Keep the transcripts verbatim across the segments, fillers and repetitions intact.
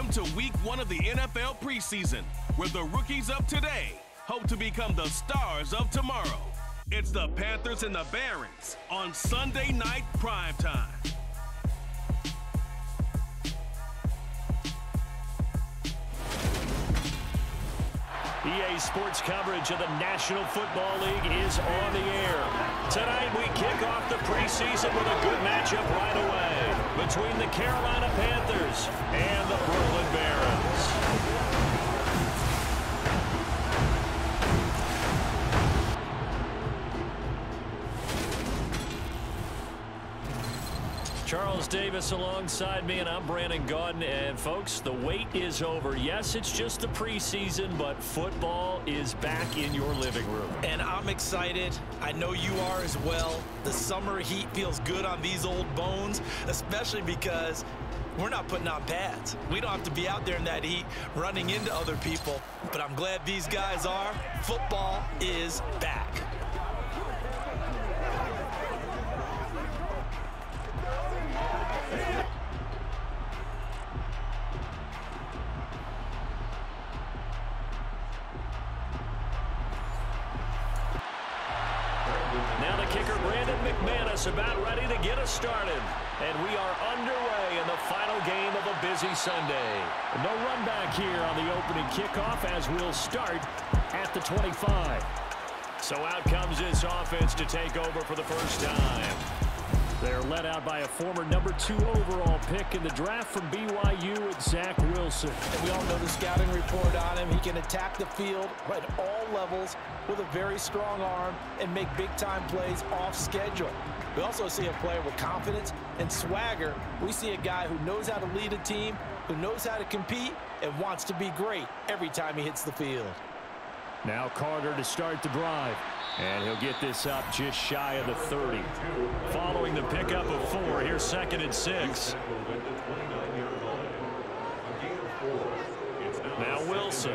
Welcome to week one of the N F L preseason, where the rookies of today hope to become the stars of tomorrow. It's the Panthers and the Barons on Sunday night primetime. E A Sports coverage of the National Football League is on the air. Tonight we kick off the preseason with a good matchup right away between the Carolina Panthers and the Brooklyn Barons. Charles Davis alongside me, and I'm Brandon Gordon. And folks, the wait is over. Yes, it's just the preseason, but football is back in your living room. And I'm excited. I know you are as well. The summer heat feels good on these old bones, especially because we're not putting on pads. We don't have to be out there in that heat running into other people, but I'm glad these guys are. Football is back. Now the kicker, Brandon McManus, about ready to get us started. And we are underway in the final game of a busy Sunday. No run back here on the opening kickoff, as we'll start at the twenty-five. So out comes this offense to take over for the first time. They're led out by a former number two overall pick in the draft from B Y U, Zach Wilson. And we all know the scouting report on him. He can attack the field at all levels with a very strong arm and make big-time plays off schedule. We also see a player with confidence and swagger. We see a guy who knows how to lead a team, who knows how to compete, and wants to be great every time he hits the field. Now Carter to start the drive. And he'll get this up just shy of the thirty. Following the pickup of four, here's second and six. Now Wilson.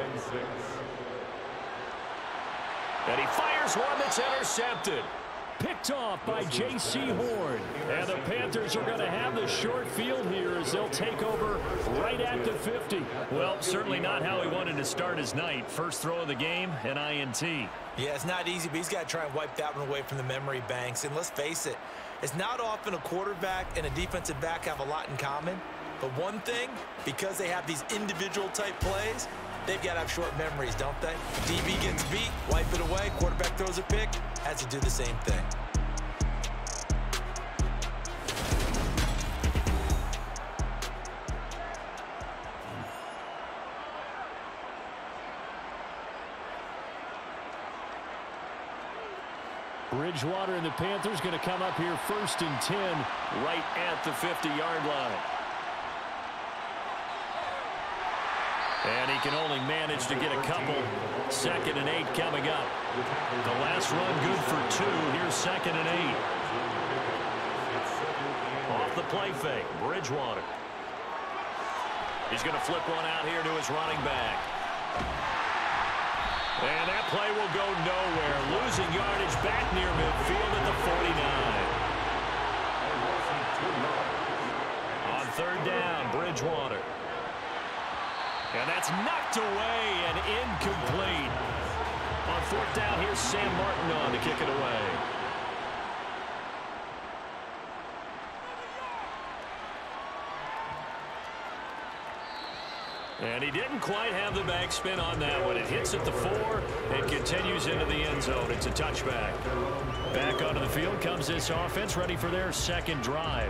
And he fires one that's intercepted. Picked off by J C. Horn. And the Panthers are going to have the short field here as they'll take over right at the fifty. Well, certainly not how he wanted to start his night. First throw of the game, an I N T. Yeah, it's not easy, but he's got to try and wipe that one away from the memory banks. And let's face it, it's not often a quarterback and a defensive back have a lot in common. But one thing, because they have these individual-type plays, they've got to have short memories, don't they? D B gets beat, wipe it away, quarterback throws a pick, has to do the same thing. Bridgewater and the Panthers going to come up here first and ten right at the fifty-yard line. And he can only manage to get a couple. Second and eight coming up. The last run good for two. Here's second and eight. Off the play fake, Bridgewater. He's going to flip one out here to his running back. And that play will go nowhere. Losing yardage back near midfield at the forty-nine. On third down, Bridgewater. And that's knocked away and incomplete. On fourth down, here's Sam Martin on to kick it away. And he didn't quite have the backspin on that one. It hits at the four and continues into the end zone. It's a touchback. Back onto the field comes this offense, ready for their second drive.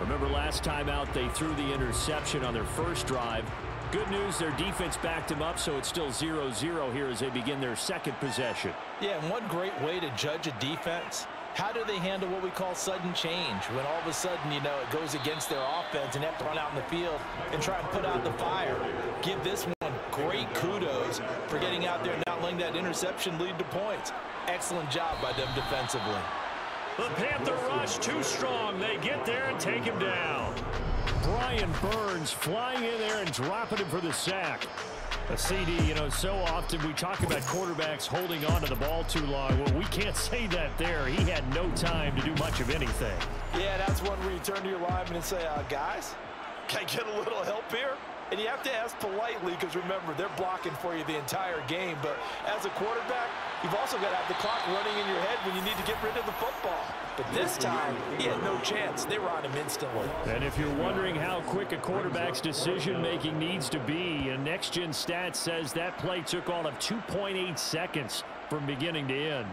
Remember last time out, they threw the interception on their first drive. Good news, their defense backed him up, so it's still zero zero here as they begin their second possession. Yeah, and one great way to judge a defense. How do they handle what we call sudden change? When all of a sudden, you know, it goes against their offense and they have to run out in the field and try and put out the fire. Give this one great kudos for getting out there and not letting that interception lead to points. Excellent job by them defensively. The Panther rush too strong. They get there and take him down. Brian Burns flying in there and dropping him for the sack. A C D, you know, so often we talk about quarterbacks holding on to the ball too long. Well, we can't say that there. He had no time to do much of anything. Yeah, that's one where you turn to your lineman and say, uh, guys, can I get a little help here? And you have to ask politely because, remember, they're blocking for you the entire game. But as a quarterback, you've also got to have the clock running in your head when you need to get rid of the football. But this time, he had no chance. They were on him instantly. And if you're wondering how quick a quarterback's decision-making needs to be, a next-gen stat says that play took all of two point eight seconds from beginning to end.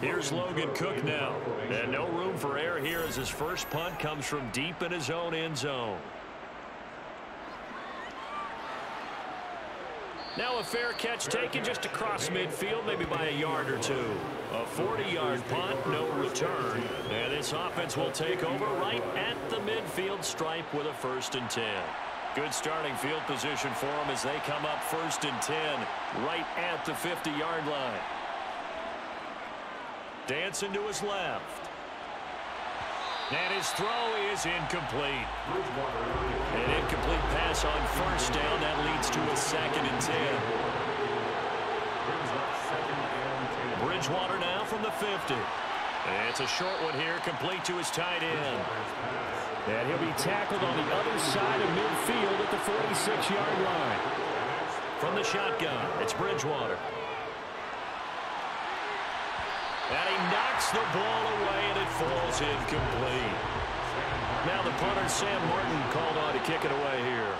Here's Logan Cook now. And no room for error here as his first punt comes from deep in his own end zone. Now a fair catch taken just across midfield, maybe by a yard or two. A forty-yard punt, no return. And this offense will take over right at the midfield stripe with a first and ten. Good starting field position for them as they come up first and ten right at the fifty-yard line. Dancing to his left. And his throw is incomplete. An incomplete pass on first down. That leads to a second and ten. Bridgewater now from the fifty. And it's a short one here, complete to his tight end. And he'll be tackled on the other side of midfield at the forty-six-yard line. From the shotgun, it's Bridgewater. And he knocks the ball away, and it falls incomplete. Now the punter, Sam Martin, called on to kick it away here.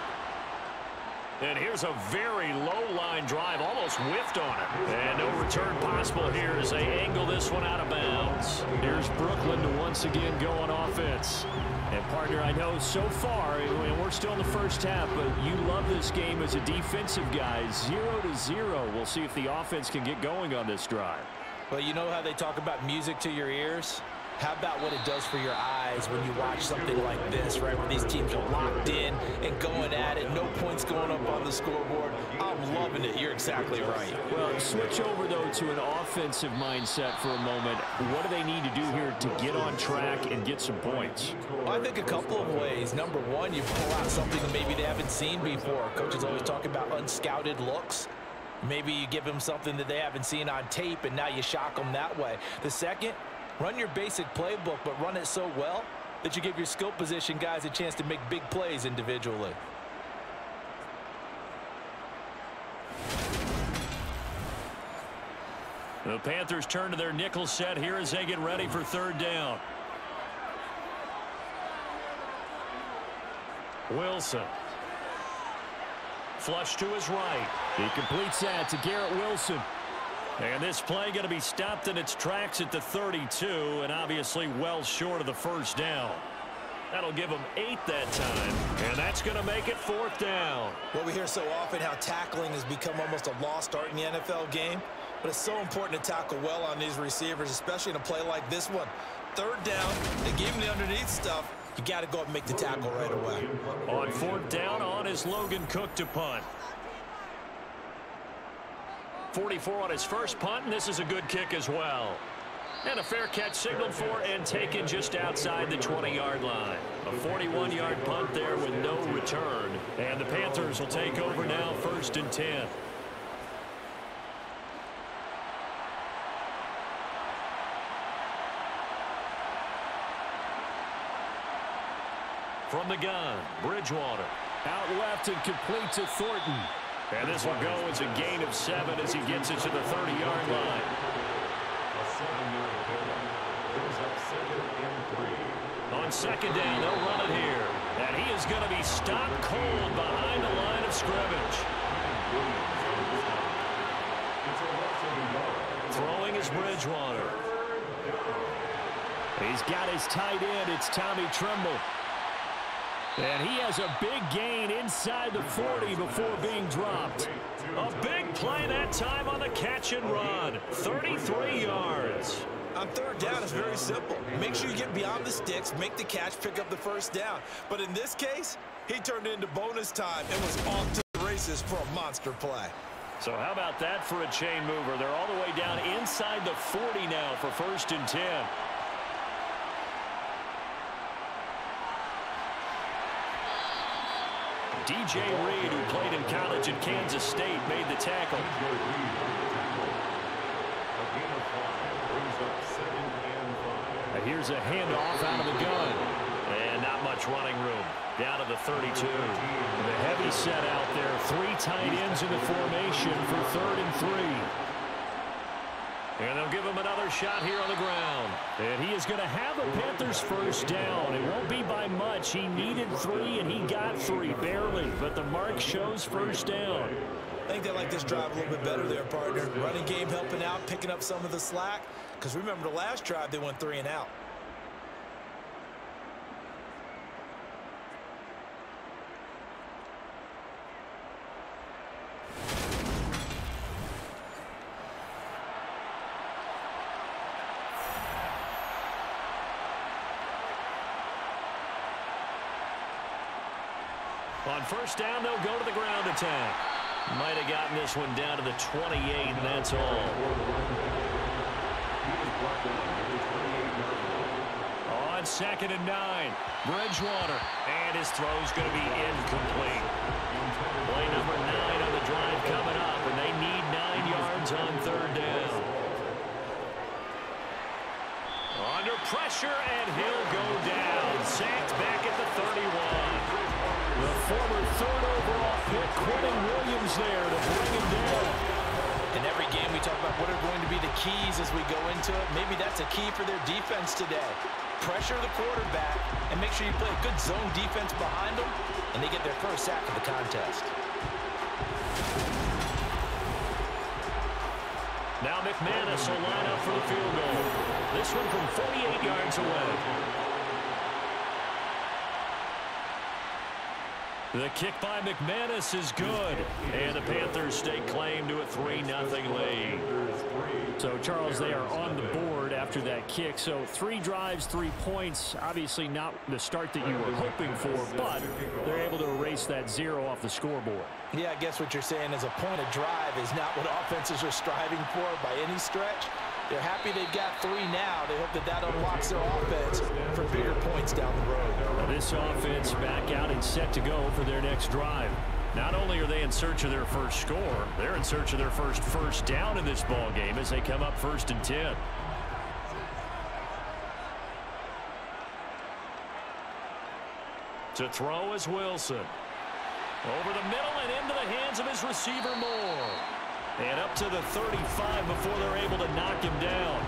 And here's a very low-line drive, almost whiffed on it. And no return possible here as they angle this one out of bounds. Here's Brooklyn to once again go on offense. And, partner, I know so far, and we're still in the first half, but you love this game as a defensive guy. Zero to zero. We'll see if the offense can get going on this drive. Well, you know how they talk about music to your ears? How about what it does for your eyes when you watch something like this, right, where these teams are locked in and going at it, no points going up on the scoreboard? I'm loving it. You're exactly right. Well, switch over, though, to an offensive mindset for a moment. What do they need to do here to get on track and get some points? Well, I think a couple of ways. Number one, you pull out something that maybe they haven't seen before. Coaches always talk about unscouted looks. Maybe you give them something that they haven't seen on tape, and now you shock them that way. The second, run your basic playbook, but run it so well that you give your skill position guys a chance to make big plays individually. The Panthers turn to their nickel set here as they get ready for third down. Wilson. Flush to his right. He completes that to Garrett Wilson. And this play going to be stopped in its tracks at the thirty-two, and obviously well short of the first down. That'll give him eight that time, and that's going to make it fourth down. Well, we hear so often how tackling has become almost a lost art in the N F L game, but it's so important to tackle well on these receivers, especially in a play like this one. Third down, they gave him the underneath stuff. You got to go up and make the tackle right away. On fourth down, on is Logan Cook to punt. forty-four on his first punt, and this is a good kick as well. And a fair catch signaled for and taken just outside the twenty-yard line. A forty-one-yard punt there with no return. And the Panthers will take over now, first and ten. From the gun, Bridgewater. Out left and complete to Thornton. And this will go as a gain of seven as he gets it to the thirty-yard line. On second down, they'll run it here. And he is going to be stopped cold behind the line of scrimmage. Throwing is Bridgewater. He's got his tight end. It's Tommy Trimble. And he has a big gain inside the forty before being dropped. A big play that time on the catch and run. thirty-three yards. On third down, it's very simple. Make sure you get beyond the sticks, make the catch, pick up the first down. But in this case, he turned into bonus time and was off to the races for a monster play. So how about that for a chain mover? They're all the way down inside the forty now for first and ten. D J Reed, who played in college at Kansas State, made the tackle. Here's a handoff out of the gun. And not much running room. Down to the thirty-two. The heavy set out there. Three tight ends in the formation for third and three. And they'll give him another shot here on the ground. And he is going to have a Panthers first down. It won't be by much. He needed three, and he got three, barely. But the mark shows first down. I think they like this drive a little bit better there, partner. Running game helping out, picking up some of the slack. Because remember, the last drive, they went three and out. On first down, they'll go to the ground attack. Might have gotten this one down to the twenty-eight, and that's all. On second and nine, Bridgewater. And his throw's going to be incomplete. Play number nine on the drive coming up, and they need nine yards on third down. Under pressure, and he'll go down. Sacked back at the thirty-one. The former third overall pick, Quentin Williams, there to bring him down. In every game we talk about what are going to be the keys as we go into it. Maybe that's a key for their defense today. Pressure the quarterback and make sure you play a good zone defense behind them, and they get their first sack of the contest. Now McManus will line up for the field goal. This one from forty-eight yards away. The kick by McManus is good, and the Panthers stake claim to a three nothing lead. So, Charles, they are on the board after that kick. So, three drives, three points. Obviously not the start that you were hoping for, but they're able to erase that zero off the scoreboard. Yeah, I guess what you're saying is a point of drive is not what offenses are striving for by any stretch. They're happy they've got three now. They hope that that unlocks their offense for bigger points down the road. This offense back out and set to go for their next drive. Not only are they in search of their first score, they're in search of their first first down in this ball game as they come up first and ten. To throw is Wilson. Over the middle and into the hands of his receiver Moore. And up to the thirty-five before they're able to knock him down.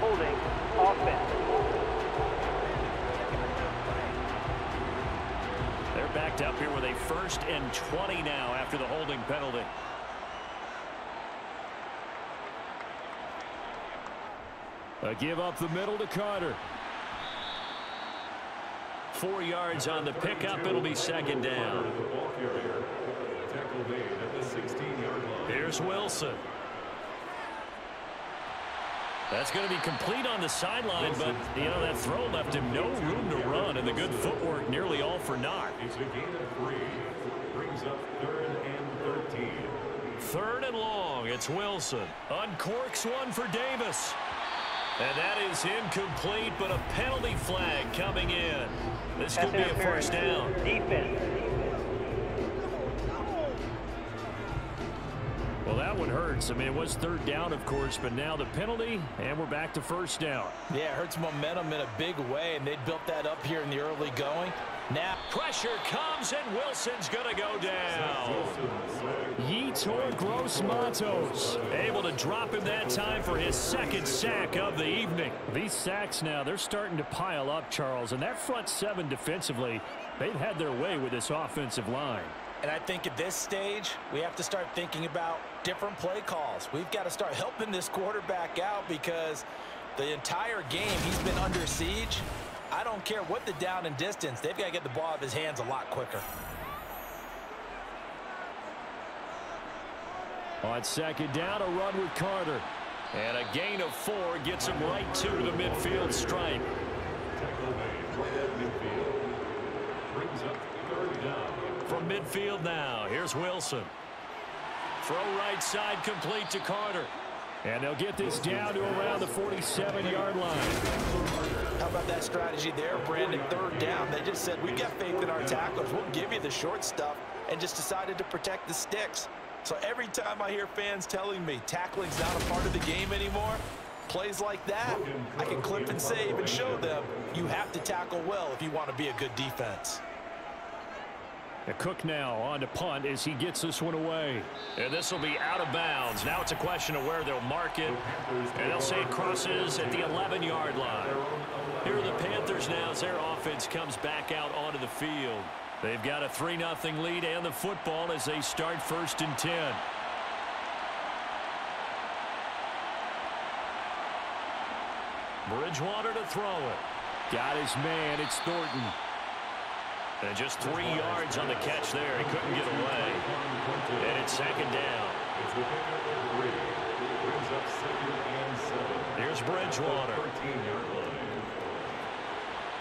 Holding offense. They're backed up here with a first and twenty now after the holding penalty. A give up the middle to Carter. Four yards on the pickup. It'll be second down. Here's Wilson. That's going to be complete on the sideline, but, you know, that throw left him no room to run, and the good footwork nearly all for naught. Third and long, it's Wilson. Uncorks one for Davis. And that is incomplete, but a penalty flag coming in. This could be a first down. Defense. Well, that one hurts. I mean, it was third down, of course, but now the penalty, and we're back to first down. Yeah, it hurts momentum in a big way, and they built that up here in the early going. Now pressure comes, and Wilson's going to go down. Yitor Gross-Montos able to drop him that time for his second sack of the evening. These sacks now, they're starting to pile up, Charles, and that front seven defensively, they've had their way with this offensive line. And I think at this stage, we have to start thinking about different play calls. We've got to start helping this quarterback out because the entire game he's been under siege. I don't care what the down and distance. They've got to get the ball out of his hands a lot quicker. On second down, a run with Carter. And a gain of four gets him right to the midfield stripe. From midfield now, here's Wilson. Throw right side complete to Carter. And they'll get this down to around the forty-seven-yard line. How about that strategy there, Brandon? Third down, they just said, we've got faith in our tacklers. We'll give you the short stuff, and just decided to protect the sticks. So every time I hear fans telling me tackling's not a part of the game anymore, Plays like that, I can clip and save and show them you have to tackle well if you want to be a good defense. And Cook now on to punt as he gets this one away. And this will be out of bounds. Now it's a question of where they'll mark it. And they'll say it crosses at the eleven-yard line. Here are the Panthers now as their offense comes back out onto the field. They've got a three nothing lead and the football as they start first and ten. Bridgewater to throw it. Got his man. It's Thornton. And just three yards on the catch there. He couldn't get away. And it's second down. Here's Bridgewater.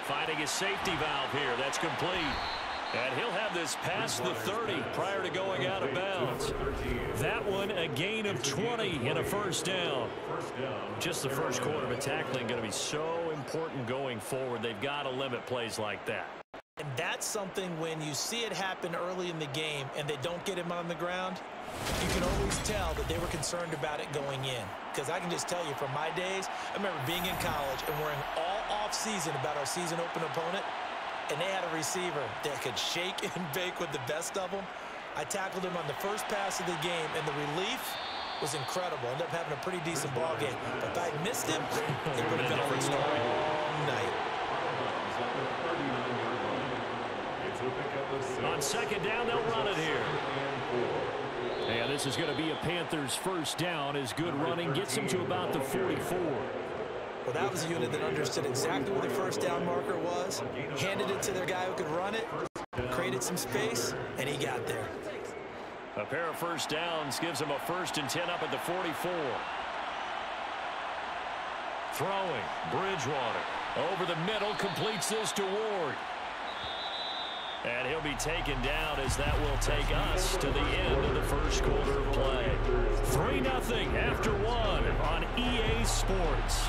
Finding his safety valve here. That's complete. And he'll have this past the thirty prior to going out of bounds. That one a gain of twenty and a first down. Just the first quarter of a tackling going to be so important going forward. They've got to limit plays like that. And that's something when you see it happen early in the game and they don't get him on the ground, you can always tell that they were concerned about it going in. Because I can just tell you from my days, I remember being in college and worrying all offseason about our season open opponent, and they had a receiver that could shake and bake with the best of them. I tackled him on the first pass of the game, and the relief was incredible. Ended up having a pretty decent ball game. But if I missed him, it would have been a long night. On second down, they'll run it here. And this is going to be a Panthers first down as good running gets him to about the forty-four. Well, that was a unit that understood exactly where the first down marker was, handed it to their guy who could run it, created some space, and he got there. A pair of first downs gives him a first and ten up at the forty-four. Throwing, Bridgewater. Over the middle, completes this to Ward. And he'll be taken down as that will take us to the end of the first quarter of play. three nothing after one on E A Sports.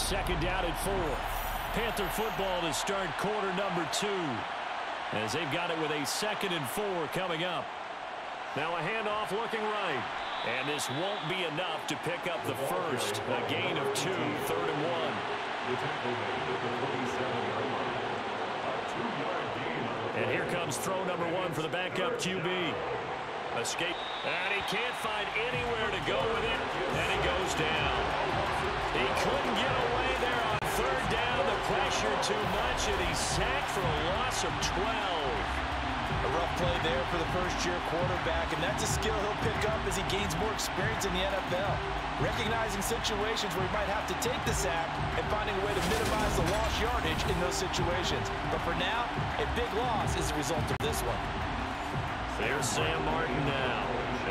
Second down at four. Panther football to start quarter number two. As they've got it with a second and four coming up. Now a handoff looking right. And this won't be enough to pick up the first. A gain of two, third and one. And here comes throw number one for the backup Q B. Escape. And he can't find anywhere to go with it. And he goes down. He couldn't get away there on third down. The pressure too much. And he's sacked for a loss of twelve. A rough play there for the first-year quarterback. And that's a skill he'll pick up as he gains more experience in the N F L. Recognizing situations where he might have to take the sack and finding a way to minimize the lost yardage in those situations. But for now, a big loss is the result of this one. There's Sam Martin now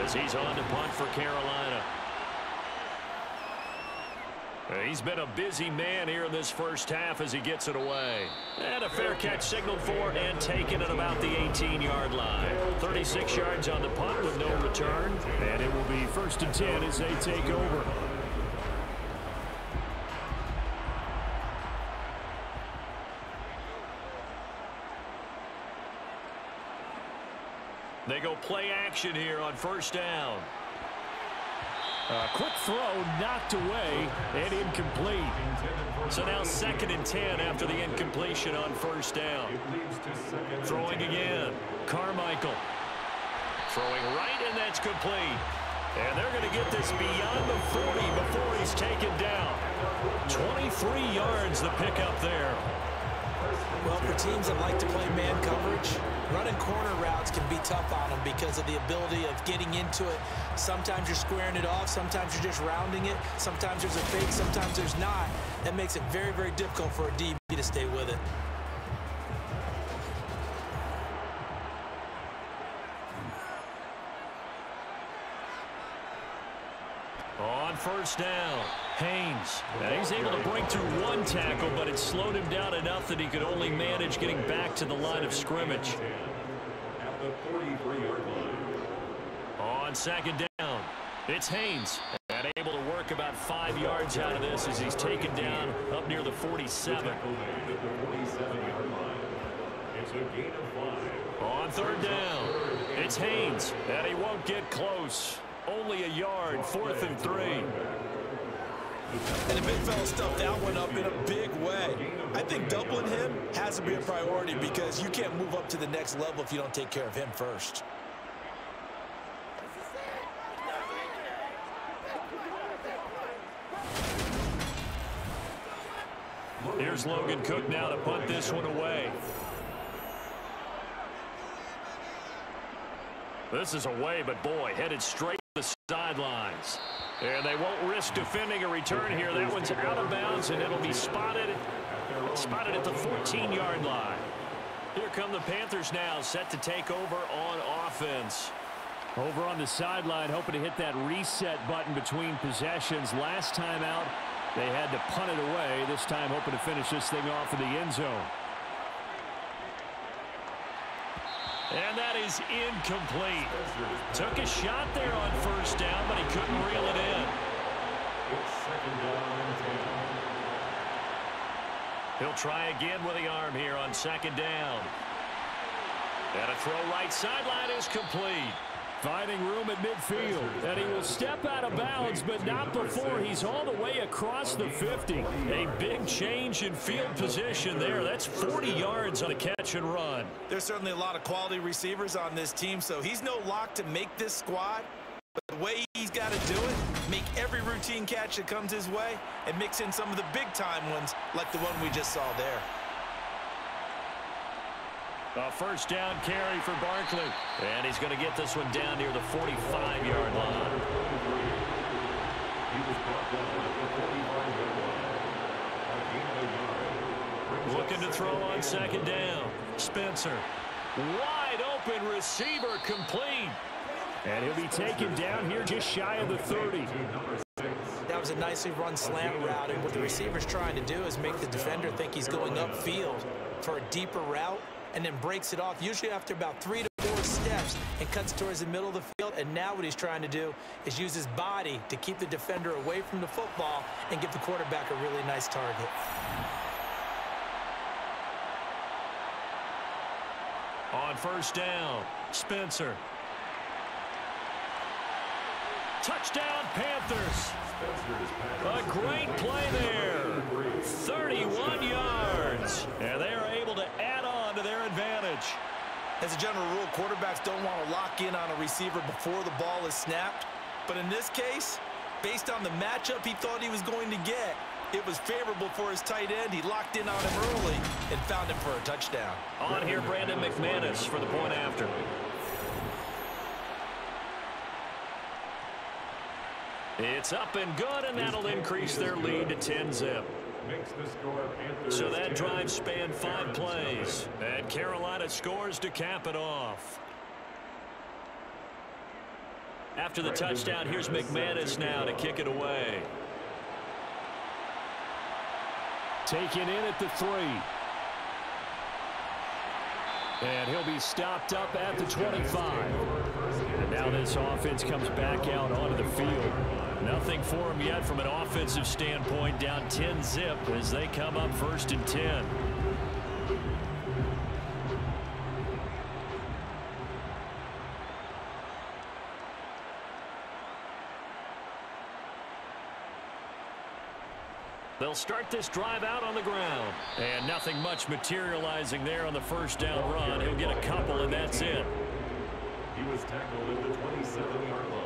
as he's on to punt for Carolina. He's been a busy man here in this first half as he gets it away. And a fair catch signaled for and taken at about the eighteen-yard line. thirty-six yards on the punt with no return. And it will be first and ten as they take over. They go play action here on first down. A quick throw knocked away and incomplete. So now second and ten after the incompletion on first down. Throwing again, Carmichael. Throwing right, and that's complete. And they're going to get this beyond the forty before he's taken down. twenty-three yards the pickup there. Well, for teams that like to play man coverage, running corner routes can be tough on them because of the ability of getting into it. Sometimes you're squaring it off. Sometimes you're just rounding it. Sometimes there's a fake. Sometimes there's not. That makes it very, very difficult for a D B to stay with it. On first down, Haynes. And he's able to break through one tackle, but it slowed him down enough that he could only manage getting back to the line of scrimmage. On second down, it's Haynes. And able to work about five yards out of this as he's taken down up near the forty-seven. On third down, it's Haynes. And he won't get close. Only a yard, fourth and three. And the big fella stuffed that one up in a big way. I think doubling him has to be a priority because you can't move up to the next level if you don't take care of him first. Here's Logan Cook now to punt this one away. This is away, but boy, headed straight to the sidelines. And they won't risk defending a return here. That one's out of bounds, and it'll be spotted, spotted at the fourteen-yard line. Here come the Panthers now, set to take over on offense. Over on the sideline, hoping to hit that reset button between possessions. Last time out, they had to punt it away. This time, hoping to finish this thing off in the end zone. And that is incomplete. Took a shot there on first down, but he couldn't reel it in. He'll try again with the arm here on second down. And a throw right sideline is complete. Finding room at midfield. And he will step out of bounds, but not before he's all the way across the fifty. A big change in field position there. That's forty yards on a catch and run. There's certainly a lot of quality receivers on this team, so he's no lock to make this squad. But the way he's got to do it, make every routine catch that comes his way and mix in some of the big-time ones like the one we just saw there. A first down carry for Barkley. And he's going to get this one down near the forty-five-yard line. Looking to throw on second down. Spencer. Wide open receiver complete. And he'll be taken down here just shy of the thirty. That was a nicely run slant route. And what the receiver's trying to do is make the defender think he's going upfield for a deeper route, and then breaks it off, usually after about three to four steps, and cuts towards the middle of the field. And now what he's trying to do is use his body to keep the defender away from the football and give the quarterback a really nice target. On first down, Spencer. Touchdown, Panthers. A great play there. thirty-one yards. And they are able to add on to their advantage. As a general rule, quarterbacks don't want to lock in on a receiver before the ball is snapped. But in this case, based on the matchup he thought he was going to get, it was favorable for his tight end. He locked in on him early and found him for a touchdown. On here, Brandon McManus for the point after. It's up and good, and that'll increase their lead to ten zip. So that drive spanned five plays, and Carolina scores to cap it off. After the touchdown, here's McManus now to kick it away. Taken in at the three. And he'll be stopped up at the twenty-five. And now this offense comes back out onto the field. Nothing for them yet from an offensive standpoint. Down ten zip as they come up first and ten. They'll start this drive out on the ground. And nothing much materializing there on the first down run. He'll get a couple, and that's it. He was tackled at the twenty-seven-yard line.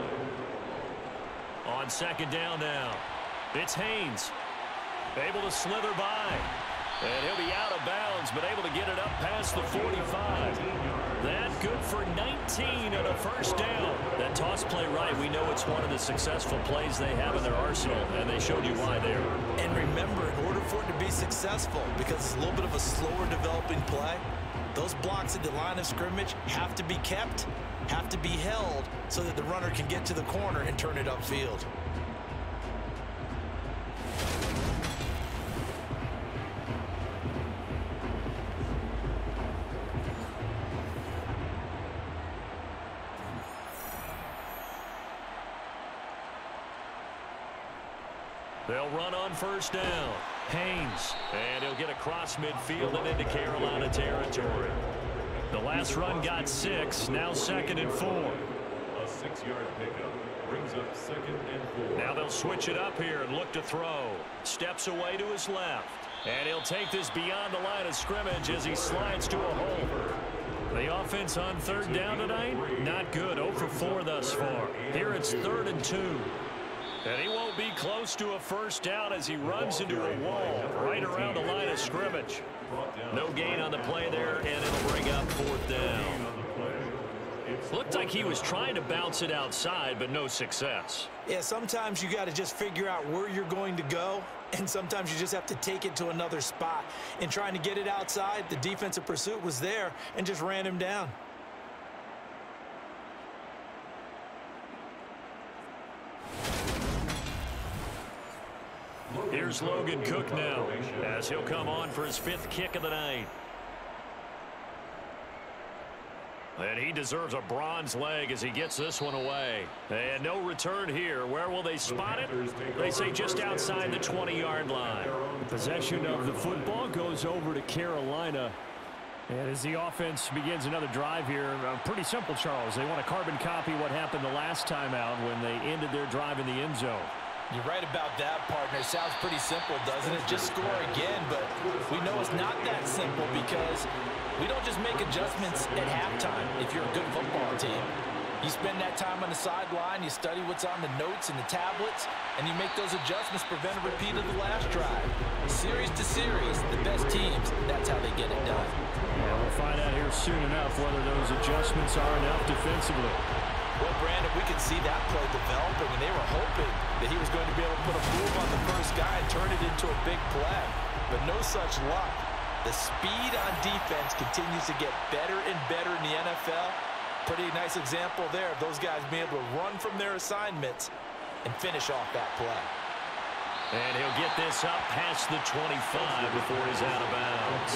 On second down now, it's Haynes. Able to slither by. And he'll be out of bounds, but able to get it up past the forty-five. That good for nineteen and a first down. That toss play right, we know it's one of the successful plays they have in their arsenal, and they showed you why there. And remember, in order for it to be successful, because it's a little bit of a slower developing play, those blocks at the line of scrimmage have to be kept, have to be held, so that the runner can get to the corner and turn it upfield. They'll run on first down. Haynes, and he'll get across midfield and into Carolina territory. The last run got six, now second and four. A six-yard pickup. Brings up second and four. Now they'll switch it up here and look to throw. Steps away to his left. And he'll take this beyond the line of scrimmage as he slides to a hole. The offense on third down tonight, not good. zero for four thus far. Here it's third and two. And he won't be close to a first down as he runs into a wall right around the line of scrimmage. No gain on the play there, and it'll bring up fourth down. Looked like he was trying to bounce it outside, but no success. Yeah, sometimes you got to just figure out where you're going to go, and sometimes you just have to take it to another spot. And trying to get it outside, the defensive pursuit was there and just ran him down. Here's Logan Cook now as he'll come on for his fifth kick of the night. And he deserves a bronze leg as he gets this one away. And no return here. Where will they spot it? They say just outside the twenty-yard line. Possession of the football goes over to Carolina. And as the offense begins another drive here, uh, pretty simple, Charles. They want to carbon copy what happened the last time out when they ended their drive in the end zone. You're right about that, partner. Sounds pretty simple, doesn't it? Just score again, but we know it's not that simple because we don't just make adjustments at halftime if you're a good football team. You spend that time on the sideline, you study what's on the notes and the tablets, and you make those adjustments to prevent a repeat of the last drive. Series to series, the best teams, that's how they get it done. Yeah, we'll find out here soon enough whether those adjustments are enough defensively. Well, Brandon, we could see that play developing, and they were hoping that he was going to be able to put a move on the first guy and turn it into a big play. But no such luck. The speed on defense continues to get better and better in the N F L. Pretty nice example there of those guys being able to run from their assignments and finish off that play. And he'll get this up past the twenty-five before he's out of bounds.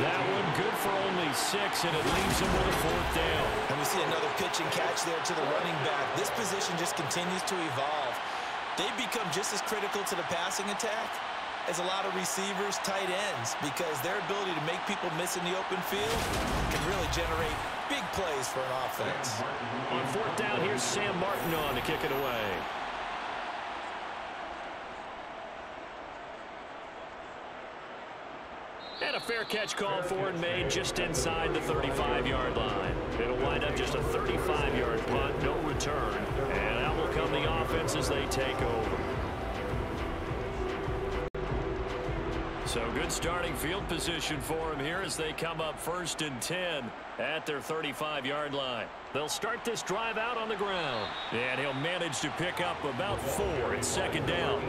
That one good for only six, and it leaves him with a fourth down. And we see another pitch and catch there to the running back. This position just continues to evolve. They've become just as critical to the passing attack as a lot of receivers, tight ends, because their ability to make people miss in the open field can really generate big plays for an offense. On fourth down, here's Sam Martin on to kick it away. And a fair catch called for and made just inside the thirty-five-yard line. It'll wind up just a thirty-five-yard punt, no return. And out will come the offense as they take over. So good starting field position for him here as they come up first and ten at their thirty-five-yard line. They'll start this drive out on the ground. And he'll manage to pick up about four at second down.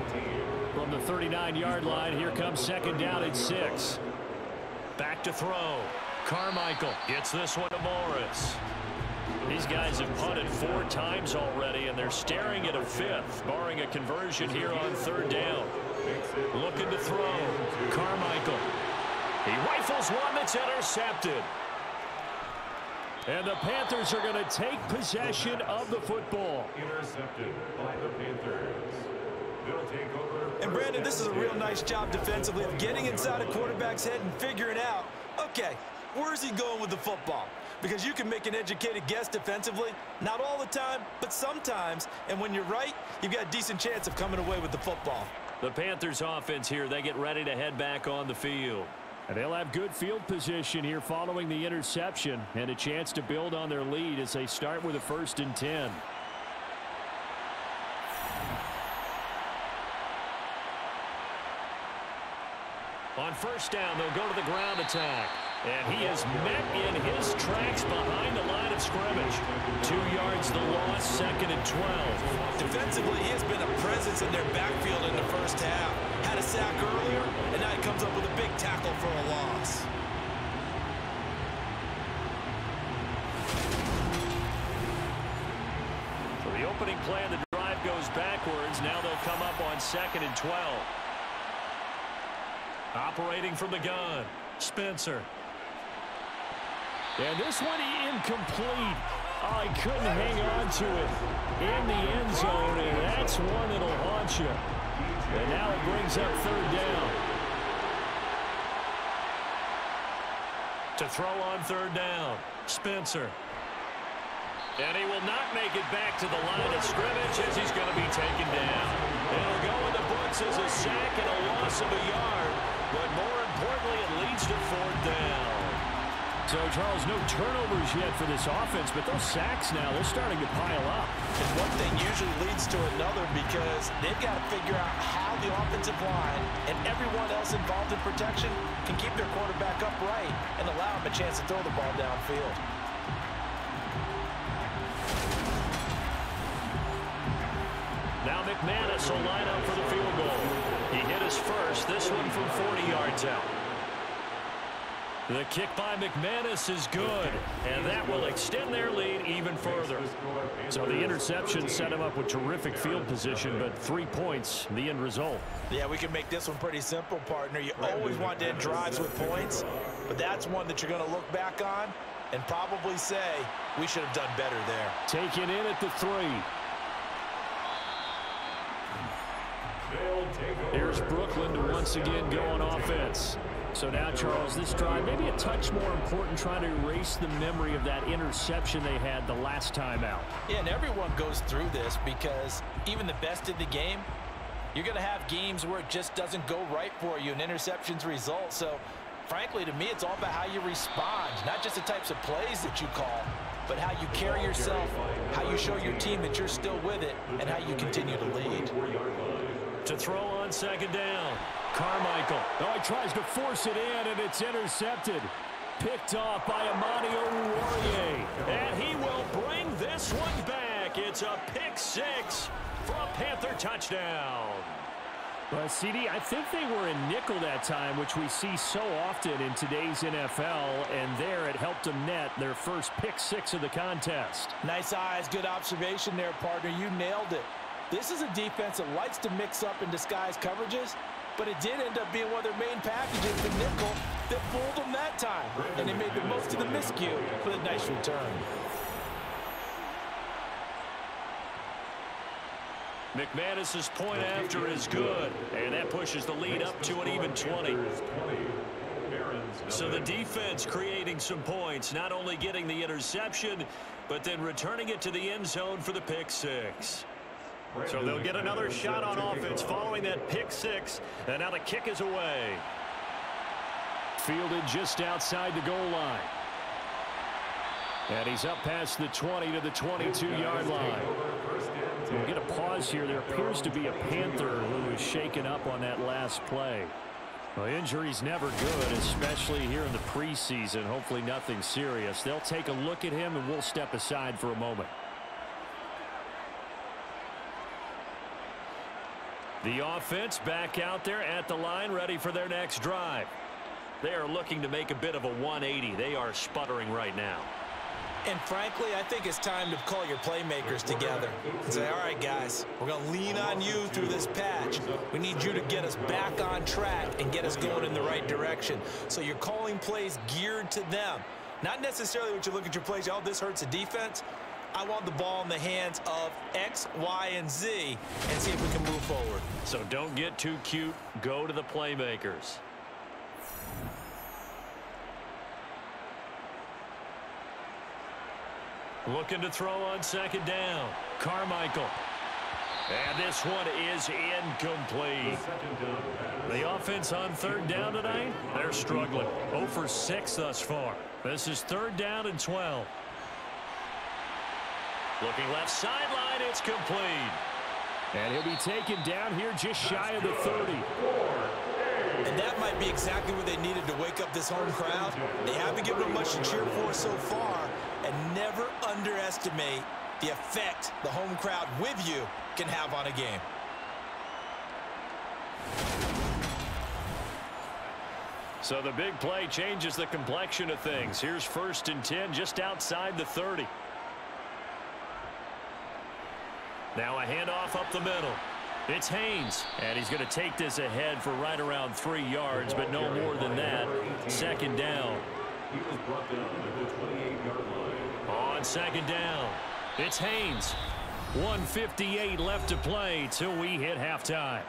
From the thirty-nine-yard line, here comes second down at six. Back to throw. Carmichael gets this one to Morris. These guys have punted four times already, and they're staring at a fifth, barring a conversion here on third down. Looking to throw. Carmichael. He rifles one that's intercepted. And the Panthers are going to take possession of the football. Intercepted by the Panthers. And, Brandon, this is a real nice job defensively of getting inside a quarterback's head and figuring out, okay, where's he going with the football? Because you can make an educated guess defensively, not all the time, but sometimes. And when you're right, you've got a decent chance of coming away with the football. The Panthers offense here, they get ready to head back on the field. And they'll have good field position here following the interception and a chance to build on their lead as they start with a first and ten. On first down, they'll go to the ground attack. And he is met in his tracks behind the line of scrimmage. Two yards the loss, second and twelve. Defensively, he has been a presence in their backfield in the first half. Had a sack earlier, and now he comes up with a big tackle for a loss. So the opening play of the drive goes backwards. Now they'll come up on second and twelve. Operating from the gun, Spencer. And this one incomplete. I couldn't hang on to it in the end zone, and that's one that'll haunt you. And now it brings up third down. To throw on third down, Spencer. And he will not make it back to the line of scrimmage as he's going to be taken down. It'll go in the books as a sack and a loss of a yard. But more importantly, it leads to fourth down. So, Charles, no turnovers yet for this offense, but those sacks now, they're starting to pile up. And one thing usually leads to another because they've got to figure out how the offensive line and everyone else involved in protection can keep their quarterback upright and allow him a chance to throw the ball downfield. Now McManus will line up for the field goal. He hit his first, this one from forty yards out. The kick by McManus is good, and that will extend their lead even further. So the interception set him up with terrific field position, but three points, the end result. Yeah, we can make this one pretty simple, partner. You always want to end drives with points, but that's one that you're going to look back on and probably say, we should have done better there. Taken in at the three. Here's Brooklyn to once again go on offense. So now, Charles, this drive maybe a touch more important, trying to erase the memory of that interception they had the last time out. Yeah, and everyone goes through this because even the best in the game, you're going to have games where it just doesn't go right for you, and interceptions result. So, frankly, to me, it's all about how you respond, not just the types of plays that you call, but how you carry yourself, how you show your team that you're still with it, and how you continue to lead. To throw on second down. Carmichael. Oh, he tries to force it in, and it's intercepted. Picked off by Amadi Oruwariye. And he will bring this one back. It's a pick six for a Panther touchdown. Well, C D, I think they were in nickel that time, which we see so often in today's N F L, and there it helped them net their first pick six of the contest. Nice eyes. Good observation there, partner. You nailed it. This is a defense that likes to mix up and disguise coverages, but it did end up being one of their main packages, the nickel, that fooled them that time. And they made the most of the miscue with a nice return. McManus's point after is good, and that pushes the lead up to an even twenty. So the defense creating some points, not only getting the interception, but then returning it to the end zone for the pick six. So they'll get another shot on offense following that pick six, and now the kick is away. Fielded just outside the goal line. And he's up past the twenty to the twenty-two yard line. We'll get a pause here. There appears to be a Panther who was shaken up on that last play. Well, injury's never good, especially here in the preseason. Hopefully nothing serious. They'll take a look at him, and we'll step aside for a moment. The offense back out there at the line, ready for their next drive. They are looking to make a bit of a one eighty. They are sputtering right now. And frankly, I think it's time to call your playmakers together and say, all right, guys, we're going to lean on you through this patch. We need you to get us back on track and get us going in the right direction. So you're calling plays geared to them. Not necessarily what you look at your plays, oh, this hurts the defense. I want the ball in the hands of X, Y, and Z and see if we can move forward. So don't get too cute. Go to the playmakers. Looking to throw on second down. Carmichael. And this one is incomplete. The offense on third down tonight, they're struggling. oh for six thus far. This is third down and twelve. Looking left sideline, it's complete. And he'll be taken down here just shy of the thirty. And that might be exactly what they needed to wake up this home crowd. They haven't given them much to cheer for so far. And never underestimate the effect the home crowd with you can have on a game. So the big play changes the complexion of things. Here's first and ten just outside the thirty. Now a handoff up the middle. It's Haynes, and he's going to take this ahead for right around three yards, but no more than that. Second down. On second down, it's Haynes. one fifty-eight left to play till we hit halftime.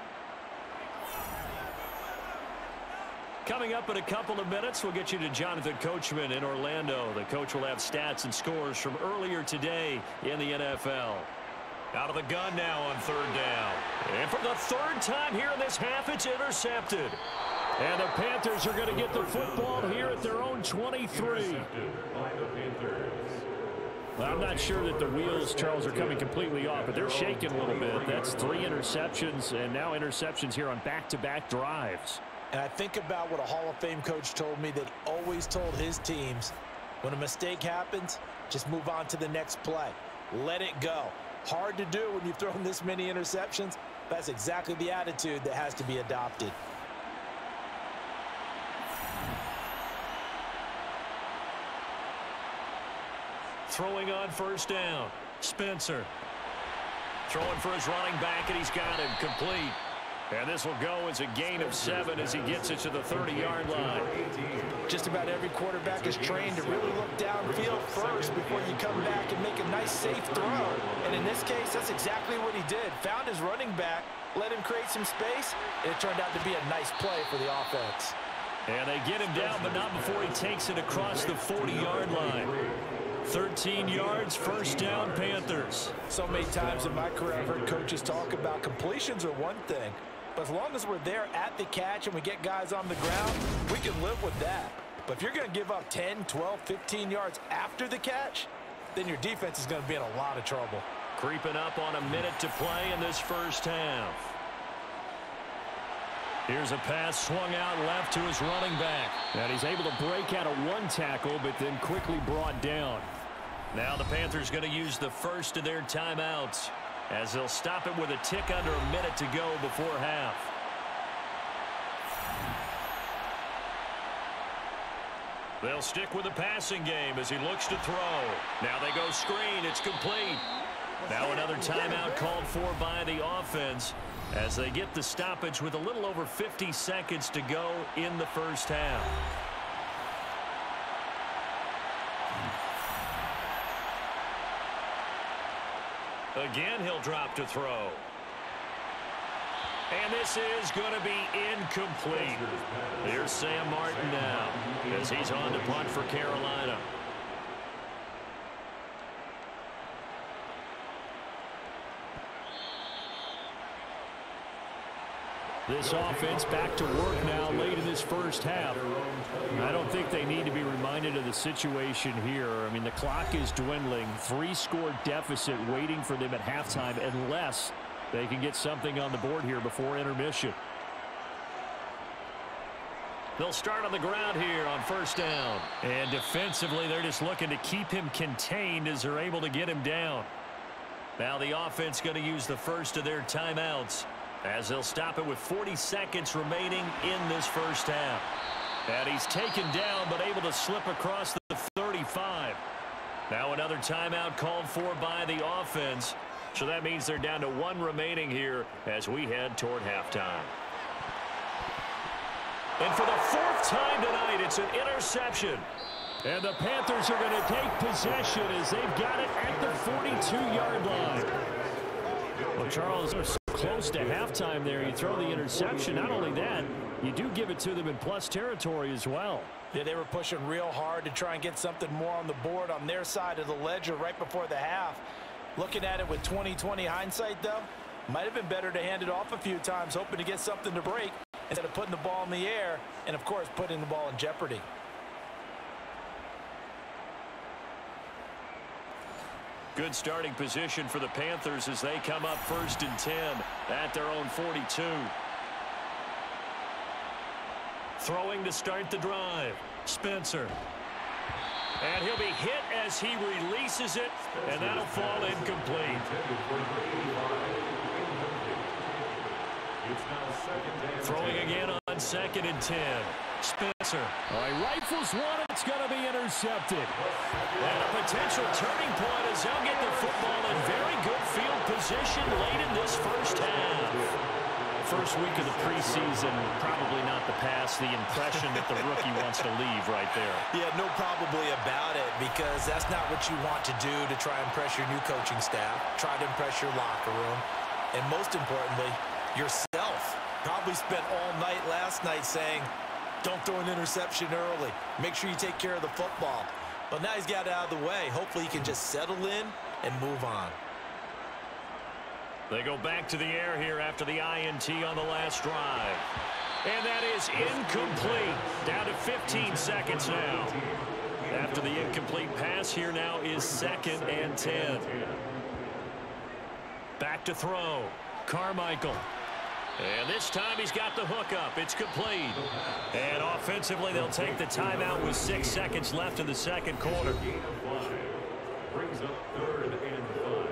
Coming up in a couple of minutes, we'll get you to Jonathan Coachman in Orlando. The coach will have stats and scores from earlier today in the N F L. Out of the gun now on third down. And for the third time here in this half, it's intercepted. And the Panthers are going to get the football here at their own twenty-three. Well, I'm not sure that the wheels, Charles, are coming completely off, but they're shaking a little bit. That's three interceptions, and now interceptions here on back-to-back drives. And I think about what a Hall of Fame coach told me that always told his teams, when a mistake happens, just move on to the next play. Let it go. Hard to do when you've thrown this many interceptions. That's exactly the attitude that has to be adopted. Throwing on first down. Spencer. Throwing for his running back, and he's got him complete. And this will go as a gain of seven as he gets it to the thirty-yard line. Just about every quarterback is trained to really look downfield first before you come back and make a nice, safe throw. And in this case, that's exactly what he did. Found his running back, let him create some space, and it turned out to be a nice play for the offense. And they get him down, but not before he takes it across the forty-yard line. thirteen yards, first down, Panthers. So many times in my career, I've heard coaches talk about completions are one thing. But as long as we're there at the catch and we get guys on the ground, we can live with that. But if you're going to give up ten, twelve, fifteen yards after the catch, then your defense is going to be in a lot of trouble. Creeping up on a minute to play in this first half. Here's a pass swung out left to his running back. And he's able to break out of one tackle, but then quickly brought down. Now the Panthers going to use the first of their timeouts, as they'll stop it with a tick under a minute to go before half. They'll stick with the passing game as he looks to throw. Now they go screen. It's complete. Now another timeout called for by the offense as they get the stoppage with a little over fifty seconds to go in the first half. Again, he'll drop to throw. And this is going to be incomplete. Here's Sam Martin now as he's on to punt for Carolina. This offense back to work now late in this first half. I don't think they need to be reminded of the situation here. I mean, the clock is dwindling. Three-score deficit waiting for them at halftime unless they can get something on the board here before intermission. They'll start on the ground here on first down. And defensively, they're just looking to keep him contained as they're able to get him down. Now the offense going to use the first of their timeouts, as they'll stop it with forty seconds remaining in this first half. And he's taken down, but able to slip across the thirty-five. Now another timeout called for by the offense. So that means they're down to one remaining here as we head toward halftime. And for the fourth time tonight, it's an interception. And the Panthers are going to take possession as they've got it at the forty-two-yard line. Well, Charles, they're so close to halftime there. You throw the interception. Not only that, you do give it to them in plus territory as well. Yeah, they were pushing real hard to try and get something more on the board on their side of the ledger right before the half. Looking at it with twenty twenty hindsight, though, might have been better to hand it off a few times, hoping to get something to break instead of putting the ball in the air and, of course, putting the ball in jeopardy. Good starting position for the Panthers as they come up first and ten at their own forty-two. Throwing to start the drive, Spencer. And he'll be hit as he releases it, and that'll fall incomplete. Throwing again on second and ten. Spencer. All right, rifles one. It's going to be intercepted. And a potential turning point as they'll get the football in very good field position late in this first half. First week of the preseason, probably not the pass. The impression that the rookie wants to leave right there. Yeah, no probably about it, because that's not what you want to do to try and impress your new coaching staff, try to impress your locker room, and most importantly, yourself. Probably spent all night last night saying, Don't throw an interception early. Make sure you take care of the football. But now he's got it out of the way. Hopefully he can just settle in and move on. They go back to the air here after the I N T on the last drive. And that is incomplete. Down to fifteen seconds now. After the incomplete pass, here now is second and ten. Back to throw. Carmichael. And this time he's got the hookup. It's complete. And offensively, they'll take the timeout with six seconds left in the second quarter. Brings up third and five.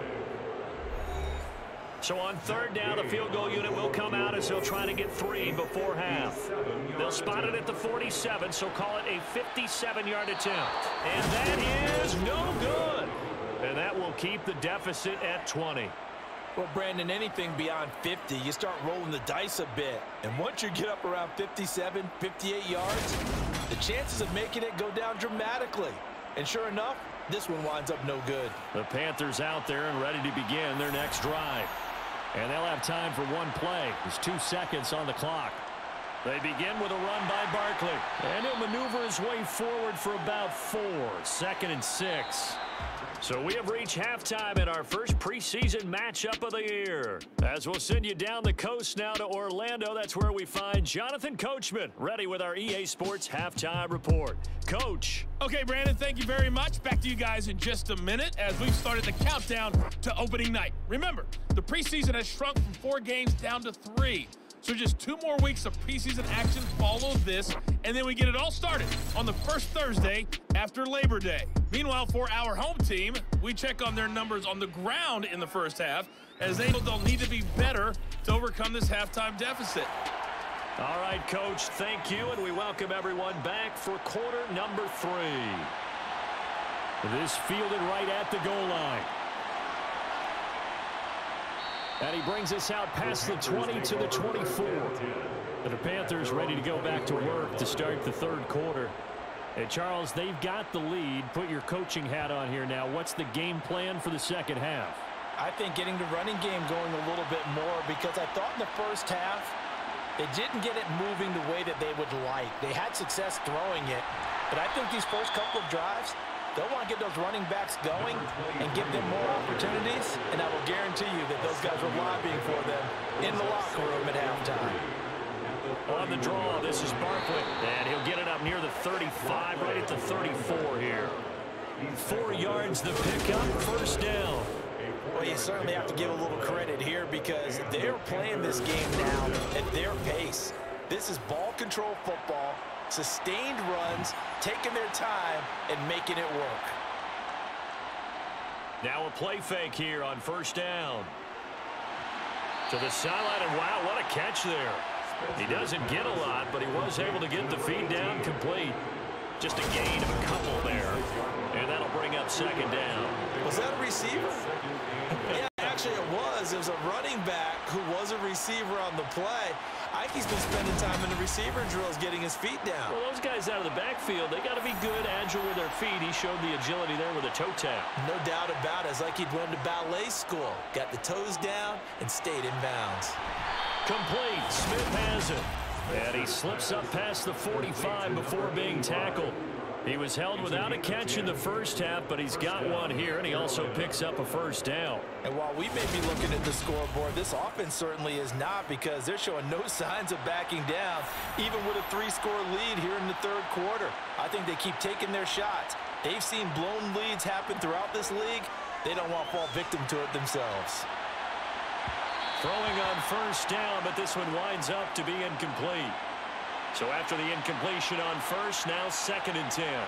So on third down, the field goal unit will come out as they'll try to get three before half. They'll spot it at the forty-seven, so call it a fifty-seven yard attempt. And that is no good. And that will keep the deficit at twenty. Well, Brandon, anything beyond fifty, you start rolling the dice a bit. And once you get up around fifty-seven, fifty-eight yards, the chances of making it go down dramatically. And sure enough, this one winds up no good. The Panthers out there and ready to begin their next drive. And they'll have time for one play. There's two seconds on the clock. They begin with a run by Barkley. And he'll maneuver his way forward for about four. Second and six. So we have reached halftime in our first preseason matchup of the year. As we'll send you down the coast now to Orlando, that's where we find Jonathan Coachman, ready with our E A Sports Halftime Report. Coach. Okay, Brandon, thank you very much. Back to you guys in just a minute as we've started the countdown to opening night. Remember, the preseason has shrunk from four games down to three. So just two more weeks of preseason action follow this, and then we get it all started on the first Thursday after Labor Day. Meanwhile, for our home team, we check on their numbers on the ground in the first half, as they know they'll need to be better to overcome this halftime deficit. All right, Coach, thank you, and we welcome everyone back for quarter number three. This fielded right at the goal line. And he brings us out past the twenty to the twenty-four. And the Panthers ready to go back to work to start the third quarter. And Charles, they've got the lead. Put your coaching hat on here now. What's the game plan for the second half? I think getting the running game going a little bit more, because I thought in the first half they didn't get it moving the way that they would like. They had success throwing it. But I think these first couple of drives, they'll want to get those running backs going and give them more opportunities, and I will guarantee you that those guys were lobbying for them in the locker room at halftime. On the draw, this is Barkley, and he'll get it up near the thirty-five, right at the thirty-four here. Four yards the pickup, first down. Well, you certainly have to give a little credit here, because they're playing this game now at their pace. This is ball control football. Sustained runs, taking their time and making it work. Now a play fake here on first down. To the sideline, and wow, what a catch there. He doesn't get a lot, but he was able to get the feed down complete. Just a gain of a couple there, and that'll bring up second down. Was that a receiver? Yeah, actually it was. It was a running back who was a receiver on the play. Ike's been spending time in the receiver drills getting his feet down. Well, those guys out of the backfield, they got to be good, agile with their feet. He showed the agility there with a toe tap. No doubt about it. It's like he'd went to ballet school. Got the toes down and stayed in bounds. Complete. Smith has it. And he slips up past the forty-five before being tackled. He was held without a catch in the first half, but he's got one here, and he also picks up a first down. And while we may be looking at the scoreboard, this offense certainly is not, because they're showing no signs of backing down, even with a three-score lead here in the third quarter. I think they keep taking their shots. They've seen blown leads happen throughout this league. They don't want to fall victim to it themselves. Throwing on first down, but this one winds up to be incomplete. So after the incompletion on first, now second and ten.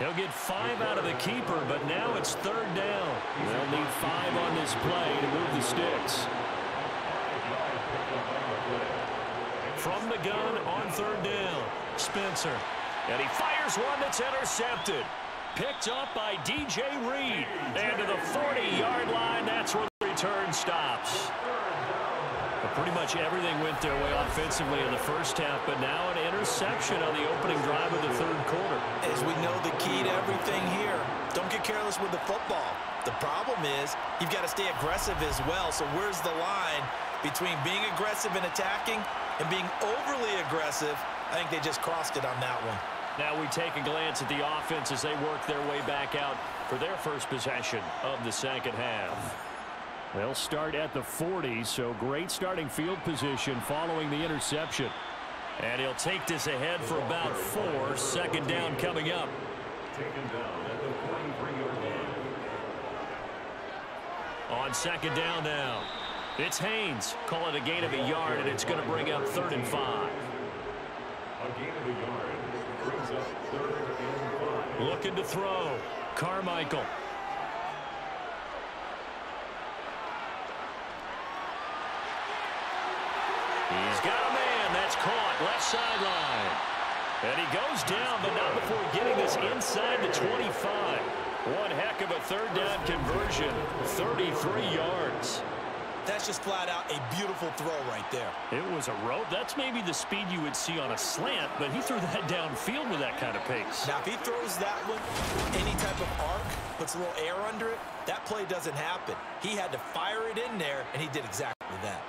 He'll get five out of the keeper, but now it's third down. They'll need five on this play to move the sticks. From the gun on third down, Spencer. And he fires one that's intercepted. Picked up by D J Reed. And to the forty yard line, that's where the return stops. But pretty much everything went their way offensively in the first half, but now an interception on the opening drive of the third quarter. As we know, the key to everything here, don't get careless with the football. The problem is you've got to stay aggressive as well. So where's the line between being aggressive and attacking and being overly aggressive? I think they just crossed it on that one. Now we take a glance at the offense as they work their way back out for their first possession of the second half. They'll start at the forty, so great starting field position following the interception. And he'll take this ahead for about four. Second down coming up. On second down now, it's Haynes. Call it a gain of a yard, and it's going to bring up third and five. A gain of a yard brings up third and five. Looking to throw. Carmichael. He's got a man. That's caught. Left sideline. And he goes down, but not before getting this inside the twenty-five. One heck of a third down conversion, thirty-three yards. That's just flat out a beautiful throw right there. It was a rope. That's maybe the speed you would see on a slant, but he threw that downfield with that kind of pace. Now, if he throws that one, any type of arc, puts a little air under it, that play doesn't happen. He had to fire it in there, and he did exactly that.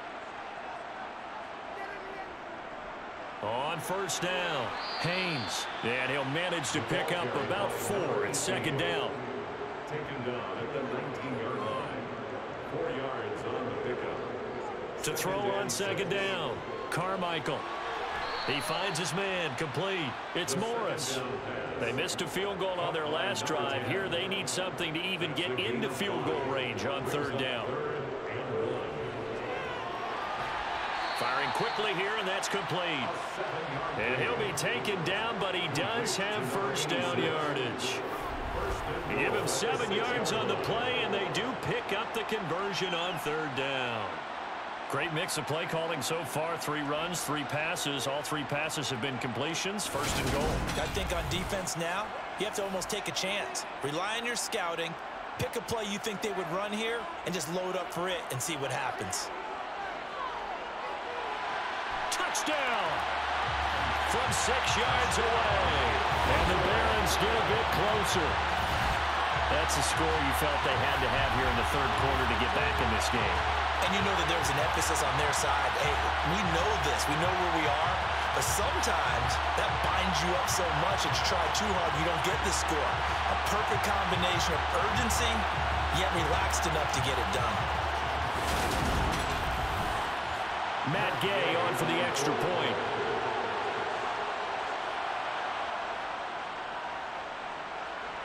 On first down, Haynes. And he'll manage to pick up about four at second down. Taken down at the nineteen-yard line. Four yards on the pickup. To throw on second down, Carmichael. He finds his man complete. It's Morris. They missed a field goal on their last drive. Here they need something to even get into field goal range on third down. Firing quickly here, and that's complete. And he'll be taken down, but he does have first down yardage. They give him seven yards on the play, and they do pick up the conversion on third down. Great mix of play calling so far. Three runs, three passes. All three passes have been completions. First and goal. I think on defense now, you have to almost take a chance. Rely on your scouting. Pick a play you think they would run here, and just load up for it and see what happens. Touchdown from six yards away, and the Barons get a bit closer. That's a score you felt they had to have here in the third quarter to get back in this game. And you know that there's an emphasis on their side. Hey, we know this. We know where we are. But sometimes that binds you up so much that you try too hard, you don't get the score. A perfect combination of urgency, yet relaxed enough to get it done. Matt Gay on for the extra point.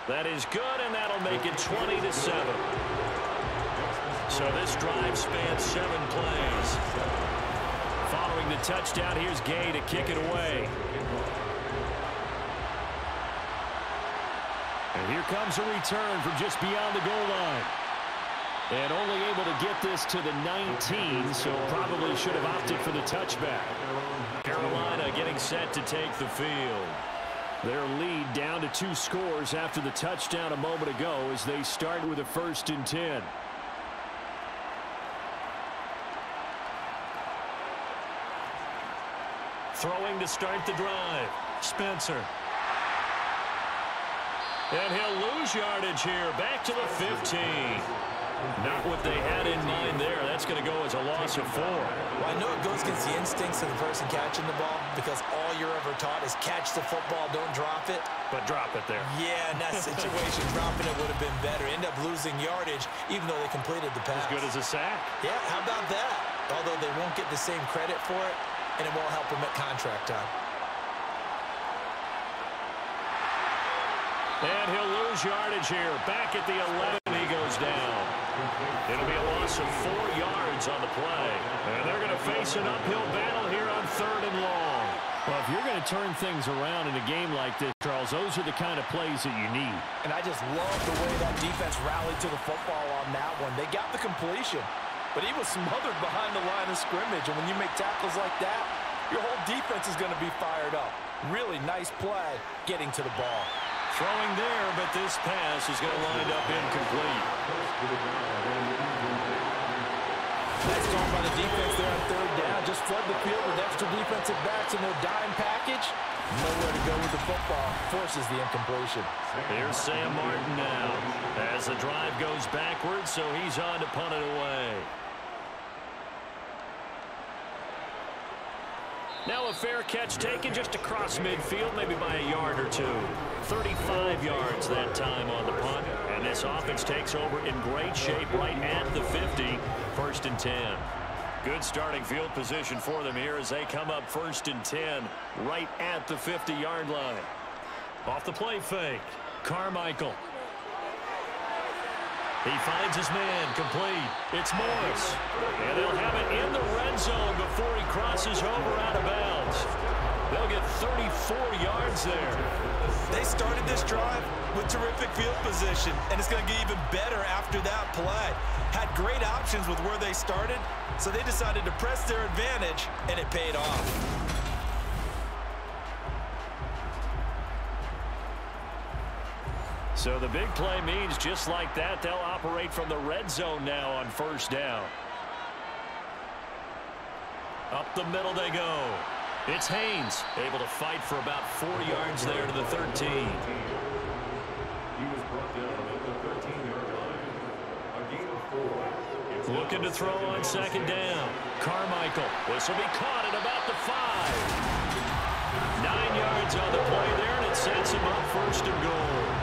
That is good, and that'll make it twenty to seven. So this drive spans seven plays. Following the touchdown, here's Gay to kick it away. And here comes a return from just beyond the goal line. And only able to get this to the nineteen, so probably should have opted for the touchback. Carolina getting set to take the field. Their lead down to two scores after the touchdown a moment ago as they start with a first and ten. Throwing to start the drive, Spencer. And he'll lose yardage here, back to the fifteen. Not what they had in mind there. That's going to go as a loss of four. Well, I know it goes against the instincts of the person catching the ball because all you're ever taught is catch the football, don't drop it. But drop it there. Yeah, in that situation, dropping it would have been better. End up losing yardage, even though they completed the pass. As good as a sack. Yeah, how about that? Although they won't get the same credit for it, and it won't help them at contract time. And he'll lose yardage here. Back at the eleven, he goes down. It'll be a loss of four yards on the play. And they're going to face an uphill battle here on third and long. Well, if you're going to turn things around in a game like this, Charles, those are the kind of plays that you need. And I just love the way that defense rallied to the football on that one. They got the completion, but he was smothered behind the line of scrimmage. And when you make tackles like that, your whole defense is going to be fired up. Really nice play getting to the ball. Throwing there, but this pass is going to wind up incomplete. Nice call by the defense there on third down. Just flood the field with extra defensive backs in their dime package. advantage. Nowhere to go with the football. Forces the incompletion. Here's Sam Martin now as the drive goes backwards, so he's on to punt it away. Now a fair catch taken just across midfield, maybe by a yard or two. thirty-five yards that time on the punt. And this offense takes over in great shape right at the fifty. First and ten. Good starting field position for them here as they come up first and ten right at the fifty-yard line. Off the play fake. Carmichael. He finds his man, complete. It's Morris. And they'll have it in the red zone before he crosses over out of bounds. They'll get thirty-four yards there. They started this drive with terrific field position, and it's going to get even better after that play. Had great options with where they started, so they decided to press their advantage, and it paid off. So the big play means just like that, they'll operate from the red zone now on first down. Up the middle they go. It's Haynes, able to fight for about four yards there to the thirteen. He was brought down at the thirteen-yard line. A gain of four. Looking to throw on second down. Carmichael. This will be caught at about the five. Nine yards on the play there, and it sets him up first and goal.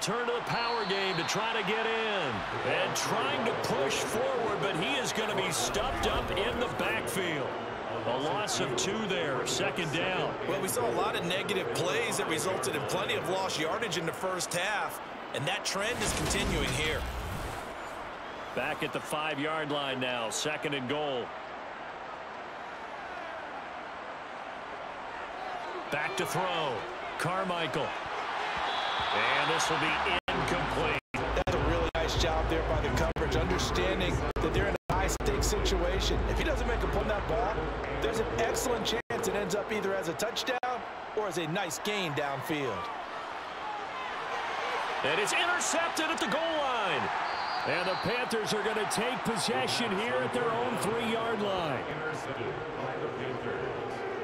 Turn to the power game to try to get in. And trying to push forward, but he is going to be stuffed up in the backfield. A loss of two there, second down. Well, we saw a lot of negative plays that resulted in plenty of lost yardage in the first half. And that trend is continuing here. Back at the five-yard line now, second and goal. Back to throw. Carmichael. And this will be incomplete. That's a really nice job there by the coverage, understanding that they're in a high-stakes situation. If he doesn't make a punt on that ball, there's an excellent chance it ends up either as a touchdown or as a nice gain downfield. And it's intercepted at the goal line. And the Panthers are going to take possession here at their own three-yard line.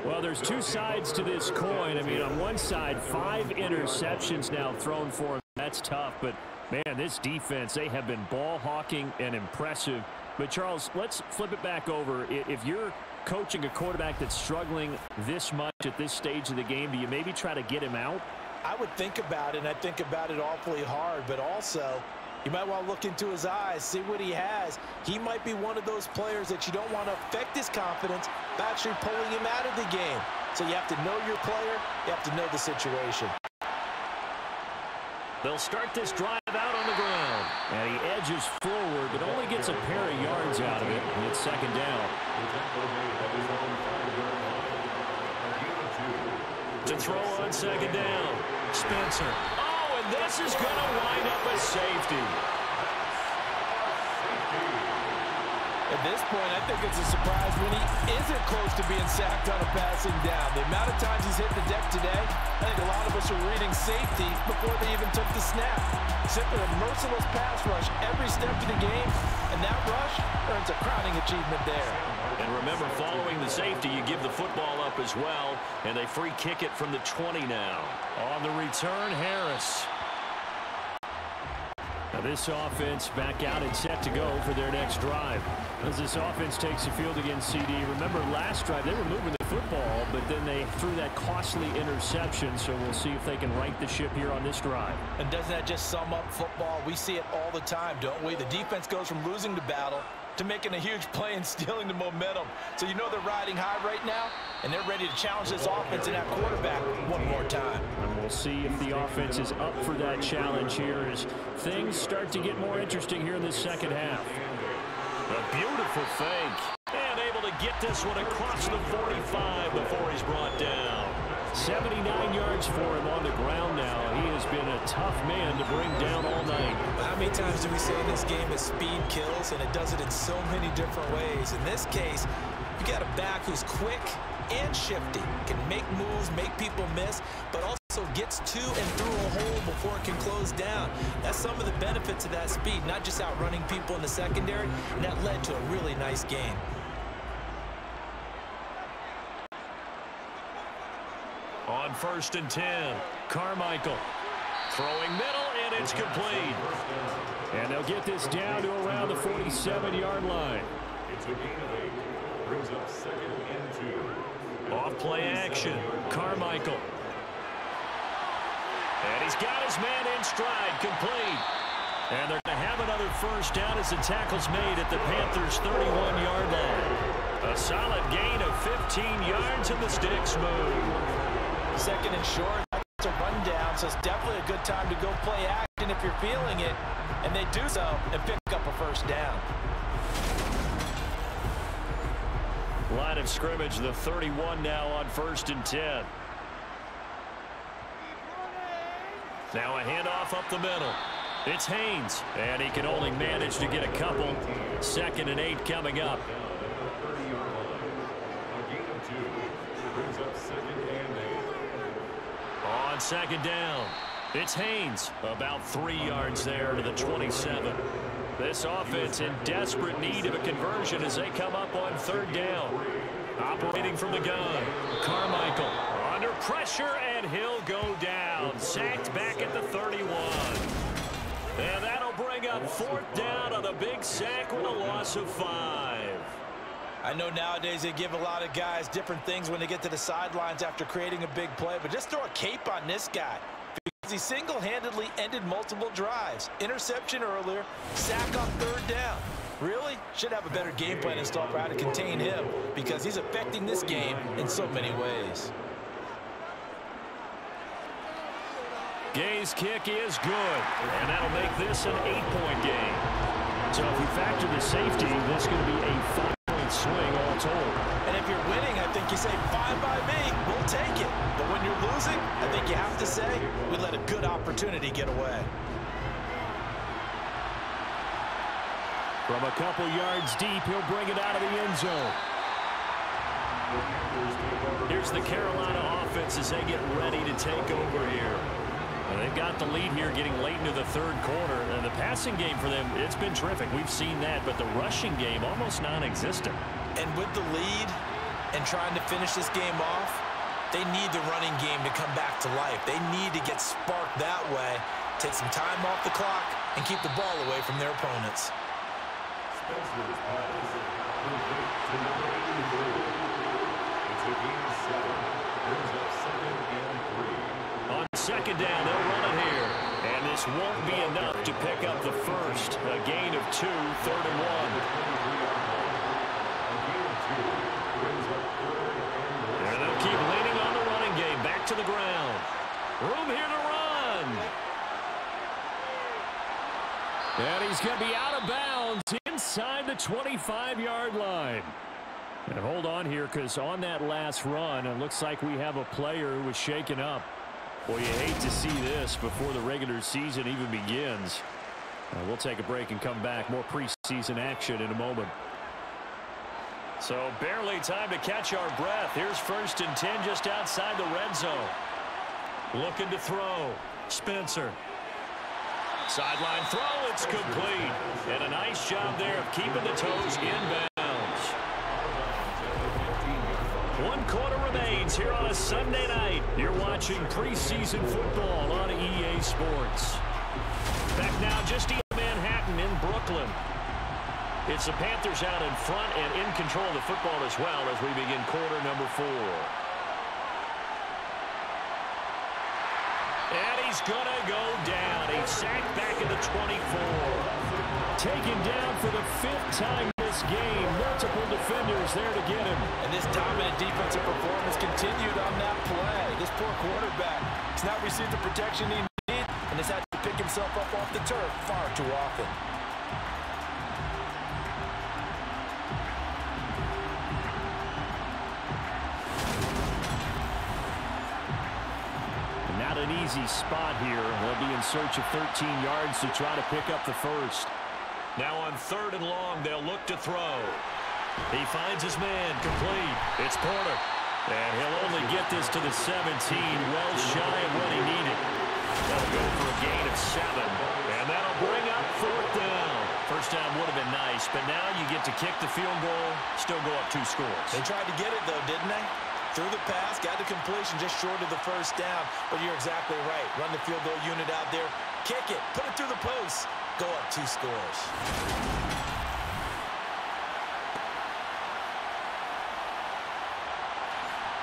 Well, there's two sides to this coin. I mean, on one side, five interceptions now thrown for him. That's tough, but, man, this defense, they have been ball-hawking and impressive. But, Charles, let's flip it back over. If you're coaching a quarterback that's struggling this much at this stage of the game, do you maybe try to get him out? I would think about it, and I think about it awfully hard, but also you might want to look into his eyes, see what he has. He might be one of those players that you don't want to affect his confidence by actually pulling him out of the game. So you have to know your player. You have to know the situation. They'll start this drive out on the ground. And he edges forward, but only gets a pair of yards out of it. And it's second down. To throw on second down. Spencer. This is going to wind up a safety. At this point, I think it's a surprise when he isn't close to being sacked on a passing down. The amount of times he's hit the deck today, I think a lot of us are reading safety before they even took the snap. Simply a merciless pass rush every step of the game, and that rush earns a crowning achievement there. And remember, following the safety, you give the football up as well, and they free kick it from the twenty now. On the return, Harris. Now this offense back out and set to go for their next drive. As this offense takes the field against C D, remember last drive they were moving the football, but then they threw that costly interception, so we'll see if they can right the ship here on this drive. And doesn't that just sum up football? We see it all the time, don't we? The defense goes from losing the battle to making a huge play and stealing the momentum. So you know they're riding high right now, and they're ready to challenge this offense and that quarterback one more time. And we'll see if the offense is up for that challenge here as things start to get more interesting here in this second half. A beautiful fake. And able to get this one across the forty-five before he's brought down. seventy-nine yards for him on the ground now. He has been a tough man to bring down all night. How many times do we say in this game that speed kills, and it does it in so many different ways? In this case, You got a back who's quick and shifty, can make moves, make people miss, but also gets to and through a hole before it can close down. That's some of the benefits of that speed, not just outrunning people in the secondary, and that led to a really nice game. On first and ten, Carmichael throwing middle, and it's complete. And they'll get this down to around the forty-seven yard line. It's a gain of eight. Brings up second and two. Off play action, Carmichael. And he's got his man in stride, complete. And they're going to have another first down as the tackle's made at the Panthers' thirty-one yard line. A solid gain of fifteen yards, and the sticks move. Second and short, that's a rundown, so it's definitely a good time to go play action if you're feeling it, and they do so and pick up a first down. Line of scrimmage, the thirty-one now on first and ten. Now a handoff up the middle. It's Haynes, and he can only manage to get a couple. Second and eight coming up. On second down, it's Haynes. About three yards there to the twenty-seven. This offense in desperate need of a conversion as they come up on third down. Operating from the gun, Carmichael under pressure, and he'll go down. Sacked back at the thirty-one. And that'll bring up fourth down on the big sack with a loss of five. I know nowadays they give a lot of guys different things when they get to the sidelines after creating a big play, but just throw a cape on this guy because he single-handedly ended multiple drives. Interception earlier, sack on third down. Really should have a better game plan installed for how to contain him because he's affecting this game in so many ways. Gay's kick is good, and that'll make this an eight-point game. So if you factor the safety, that's going to be a five. Swing all told. And if you're winning, I think you say, fine by me, we'll take it. But when you're losing, I think you have to say, we let a good opportunity get away. From a couple yards deep, he'll bring it out of the end zone. Here's the Carolina offense as they get ready to take over here. Well, they've got the lead here getting late into the third quarter, and the passing game for them, it's been terrific. We've seen that, but the rushing game almost non-existent. And with the lead and trying to finish this game off, they need the running game to come back to life. They need to get sparked that way, take some time off the clock, and keep the ball away from their opponents. Second down, they'll run it here. And this won't be enough to pick up the first. A gain of two, third and one. And they'll keep leaning on the running game. Back to the ground. Room here to run. And he's going to be out of bounds inside the twenty-five yard line. And hold on here, because on that last run, it looks like we have a player who was shaken up. Well, you hate to see this before the regular season even begins. Uh, we'll take a break and come back. More preseason action in a moment. So barely time to catch our breath. Here's first and ten just outside the red zone. Looking to throw. Spencer. Sideline throw. It's complete. And a nice job there of keeping the toes in bounds. One quarter remains here on a Sunday night. You're watching preseason football on E A Sports. Back now just east of Manhattan in Brooklyn. It's the Panthers out in front and in control of the football as well as we begin quarter number four. And he's going to go down. He's sacked back at the twenty-four. Taken down for the fifth time this game. Multiple defenders there to get him. And this dominant defensive performance continued on that play. This poor quarterback has not received the protection he needed and has had to pick himself up off the turf far too often. Not an easy spot here. They'll be in search of thirteen yards to try to pick up the first. Now on third and long, they'll look to throw. He finds his man, complete. It's Porter. And he'll only get this to the seventeen, well shy of what he needed. That'll go for a gain of seven. And that'll bring up fourth down. First down would have been nice, but now you get to kick the field goal, still go up two scores. They tried to get it, though, didn't they? Through the pass, got the completion just short of the first down. But you're exactly right. Run the field goal unit out there. Kick it. Put it through the post. Go up two scores.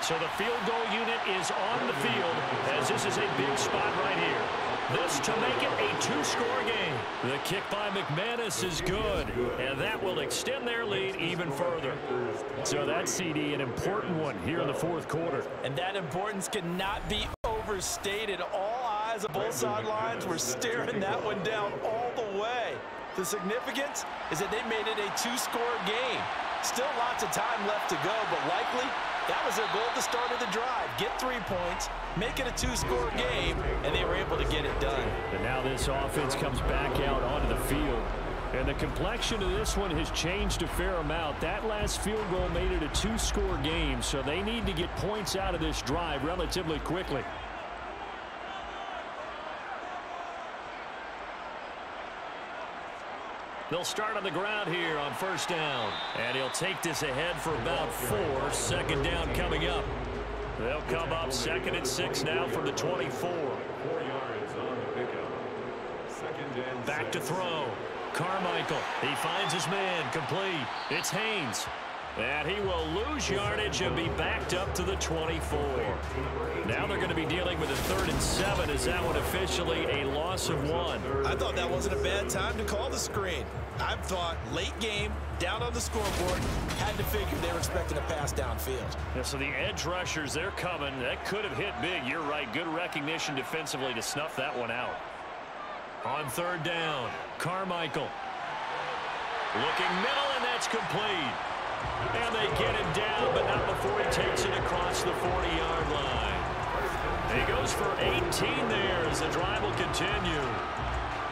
So the field goal unit is on the field, as this is a big spot right here. This to make it a two-score game. The kick by McManus is good, and that will extend their lead even further. So that, C D, an important one here in the fourth quarter. And that importance cannot be overstated. All eyes on both sidelines were staring that one down all the way. The significance is that they made it a two-score game. Still lots of time left to go, but likely that was their goal at the start of the drive. Get three points, make it a two-score game, and they were able to get it done. And now this offense comes back out onto the field. And the complexion of this one has changed a fair amount. That last field goal made it a two-score game, so they need to get points out of this drive relatively quickly. They'll start on the ground here on first down. And he'll take this ahead for about four. Second down coming up. They'll come up second and six now from the twenty-four. Back to throw. Carmichael. He finds his man. Complete. It's Haynes. And he will lose yardage and be backed up to the twenty-four. Now they're going to be dealing with a third and seven. Is that one officially a loss of one? I thought that wasn't a bad time to call the screen. I thought late game, down on the scoreboard, had to figure they were expecting a pass downfield. Yeah, so the edge rushers, they're coming. That could have hit big. You're right. Good recognition defensively to snuff that one out. On third down, Carmichael. Looking middle, and that's complete. And they get him down, but not before he takes it across the forty-yard line. He goes for eighteen there as the drive will continue.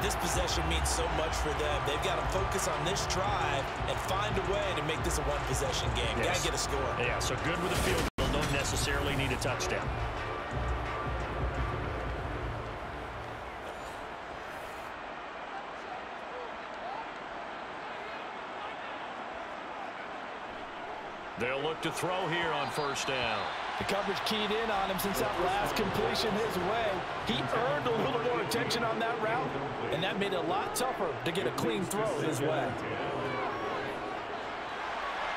This possession means so much for them. They've got to focus on this drive and find a way to make this a one-possession game. Yes. Got to get a score. Yeah, so good with the field goal. Don't necessarily need a touchdown. They'll look to throw here on first down. The coverage keyed in on him since that last completion his way. He earned a little more attention on that route, and that made it a lot tougher to get a clean throw his way.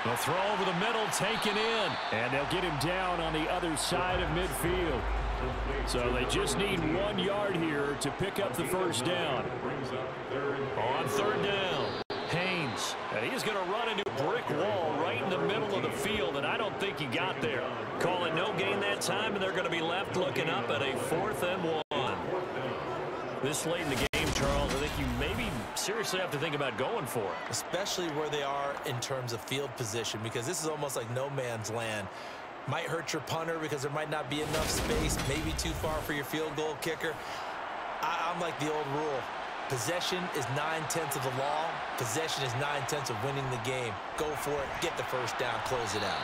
The throw over the middle taken in, and they'll get him down on the other side of midfield. So they just need one yard here to pick up the first down. On third down. Haynes, and he's going to run into a brick wall right in the middle of the field, and I don't think he got there. Call it no gain that time, and they're going to be left looking up at a fourth and one. This late in the game, Charles, I think you maybe seriously have to think about going for it. Especially where they are in terms of field position, because this is almost like no man's land. Might hurt your punter because there might not be enough space, maybe too far for your field goal kicker. I I'm like the old rule. Possession is nine-tenths of the law. Possession is nine-tenths of winning the game. Go for it. Get the first down. Close it out.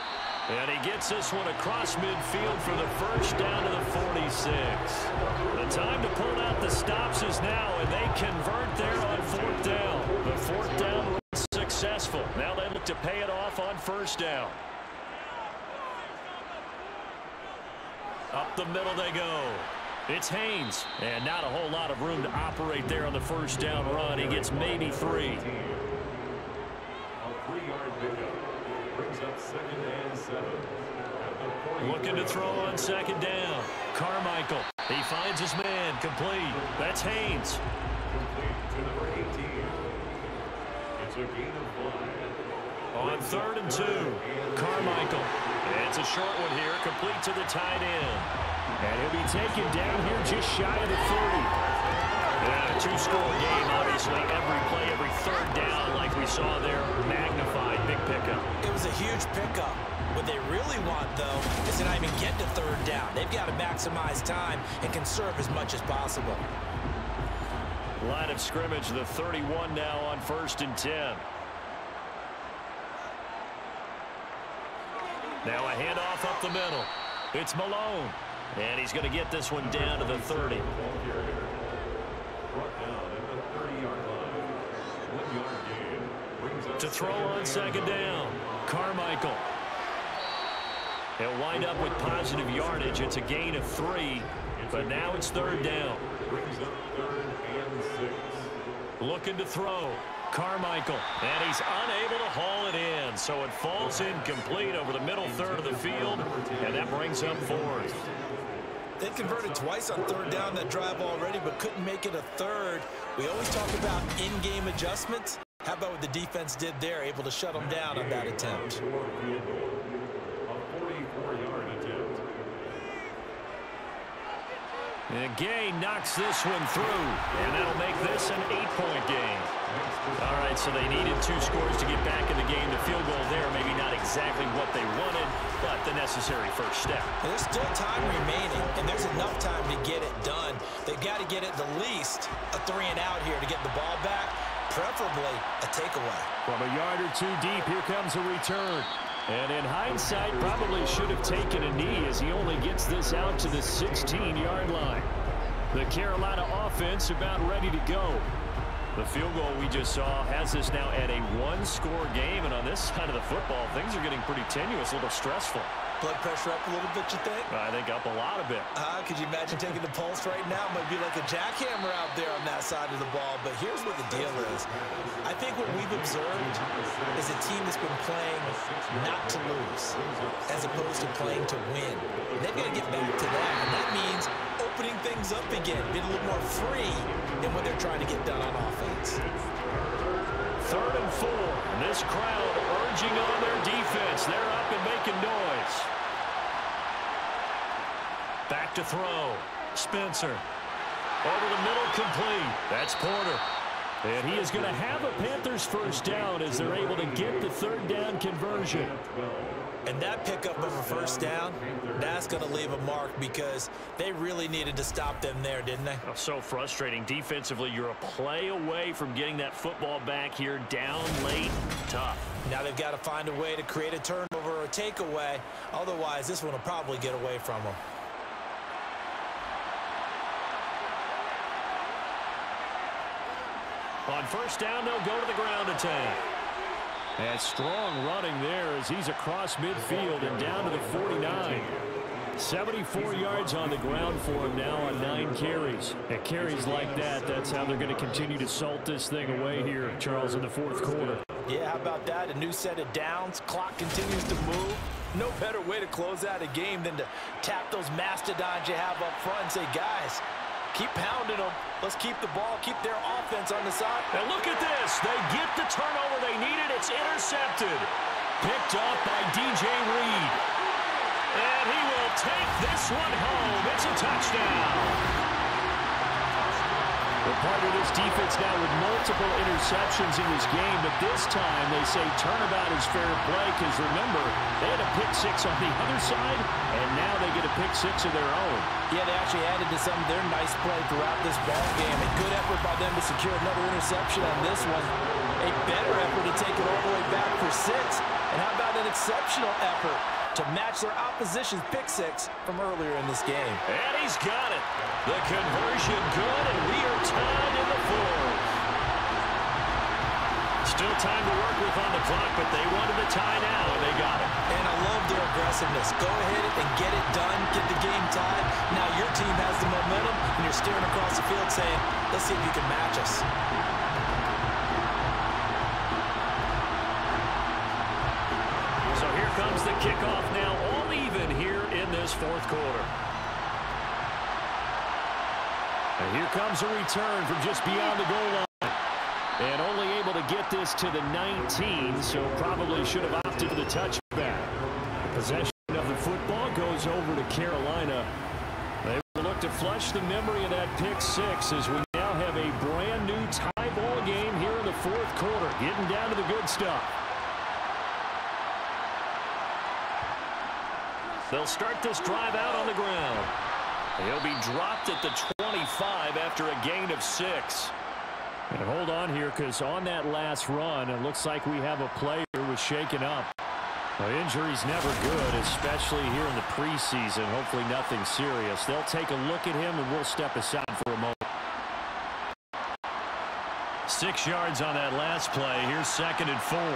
And he gets this one across midfield for the first down to the forty-six. The time to pull out the stops is now, and they convert there on fourth down. The fourth down was successful. Now they look to pay it off on first down. Up the middle they go. It's Haynes, and not a whole lot of room to operate there on the first down run. He gets maybe three. Looking to throw on second down. Carmichael, he finds his man, complete. That's Haynes. On third and two, Carmichael. It's a short one here, complete to the tight end. And he'll be taken down here just shy of the thirty. Yeah, a two-score game, obviously. Every play, every third down, like we saw there, magnified. Big pickup. It was a huge pickup. What they really want, though, is to not even get to third down. They've got to maximize time and conserve as much as possible. Line of scrimmage, the thirty-one now on first and ten. Now a handoff up the middle. It's Malone. And he's going to get this one down to the thirty. To throw on second down, Carmichael. They'll wind up with positive yardage. It's a gain of three, but now it's third down. Looking to throw, Carmichael, and he's unable to haul it in, so it falls incomplete over the middle third of the field, and that brings up fourth. They've converted twice on third down that drive already, but couldn't make it a third. We always talk about in-game adjustments. How about what the defense did there, able to shut them down on that attempt? And Gay knocks this one through, and that'll make this an eight-point game. All right, so they needed two scores to get back in the game. The field goal there, maybe not exactly what they wanted, but the necessary first step. And there's still time remaining, and there's enough time to get it done. They've got to get at the least a three and out here to get the ball back, preferably a takeaway. From a yard or two deep, here comes a return. And in hindsight, probably should have taken a knee as he only gets this out to the sixteen-yard line. The Carolina offense about ready to go. The field goal we just saw has this now at a one-score game, and on this side of the football, things are getting pretty tenuous, a little stressful. Blood pressure up a little bit, you think? I think up a lot a bit. Uh, could you imagine taking the pulse right now? It might be like a jackhammer out there on that side of the ball, but here's what the deal is. I think what we've observed is a team that's been playing not to lose as opposed to playing to win. And they've got to get back to that, and that means opening things up again, being a little more free than what they're trying to get done on offense. Third and four, and this crowd urging on their defense. They're up and making noise. Back to throw. Spencer. Over the middle, complete. That's Porter. And he is going to have a Panthers first down as they're able to get the third down conversion. And that pickup of a first down, that's going to leave a mark because they really needed to stop them there, didn't they? Oh, so frustrating. Defensively, you're a play away from getting that football back here down late. Tough. Now they've got to find a way to create a turnover or a takeaway. Otherwise, this one will probably get away from them. On first down, they'll go to the ground attack. And strong running there as he's across midfield and down to the forty-nine. seventy-four yards on the ground for him now on nine carries. And carries like that, that's how they're going to continue to salt this thing away here, Charles, in the fourth quarter. Yeah, how about that? A new set of downs. Clock continues to move. No better way to close out a game than to tap those mastodons you have up front and say, guys, keep pounding them. Let's keep the ball, keep their offense on the side. And look at this. They get the turnover they needed. It's intercepted. Picked up by D J Reed. And he will take this one home. It's a touchdown. The part of this defense now with multiple interceptions in this game, but this time they say turnabout is fair play because, remember, they had a pick six on the other side, and now they get a pick six of their own. Yeah, they actually added to some of their nice play throughout this ball game. A good effort by them to secure another interception on this one. A better effort to take it all the way back for six. And how about an exceptional effort to match their opposition's pick six from earlier in this game? And he's got it. The conversion good, and we are tied in the fourth. Still time to work with on the clock, but they wanted the tie now, and they got it. And I love their aggressiveness. Go ahead and get it done. Get the game tied. Now your team has the momentum, and you're staring across the field saying, let's see if you can match us. So here comes the kickoff now, all even here in this fourth quarter. And here comes a return from just beyond the goal line. And only able to get this to the nineteen, so probably should have opted for the touchback. Possession of the football goes over to Carolina. They will look to flush the memory of that pick six as we now have a brand new tie ball game here in the fourth quarter. Getting down to the good stuff. They'll start this drive out on the ground. He'll be dropped at the twenty-five after a gain of six. And hold on here, because on that last run, it looks like we have a player who was shaken up. Well, injury's never good, especially here in the preseason. Hopefully nothing serious. They'll take a look at him, and we'll step aside for a moment. Six yards on that last play. Here's second and four.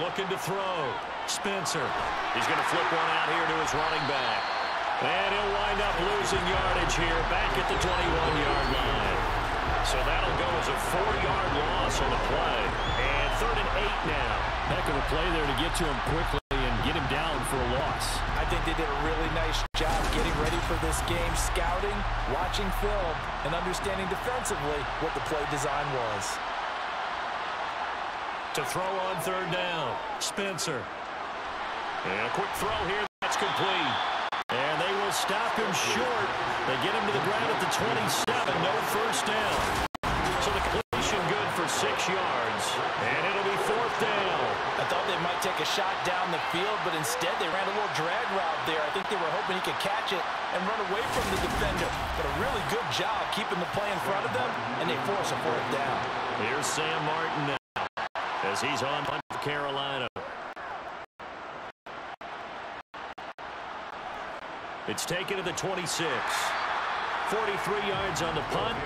Looking to throw. Spencer. He's going to flip one out here to his running back. And he'll wind up losing yardage here back at the twenty-one yard line. So that'll go as a four yard loss on the play. And third and eight now. Heck of a play there to get to him quickly and get him down for a loss. I think they did a really nice job getting ready for this game, scouting, watching film, and understanding defensively what the play design was. To throw on third down, Spencer. And a quick throw here. That's complete. And they will stop him short. They get him to the ground at the twenty-seven. No first down. So the completion good for six yards. And it'll be fourth down. I thought they might take a shot down the field, but instead they ran a little drag route there. I think they were hoping he could catch it and run away from the defender. But a really good job keeping the play in front of them, and they force a fourth down. Here's Sam Martin now as he's on punt for Carolina. It's taken to the twenty-six. forty-three yards on the punt,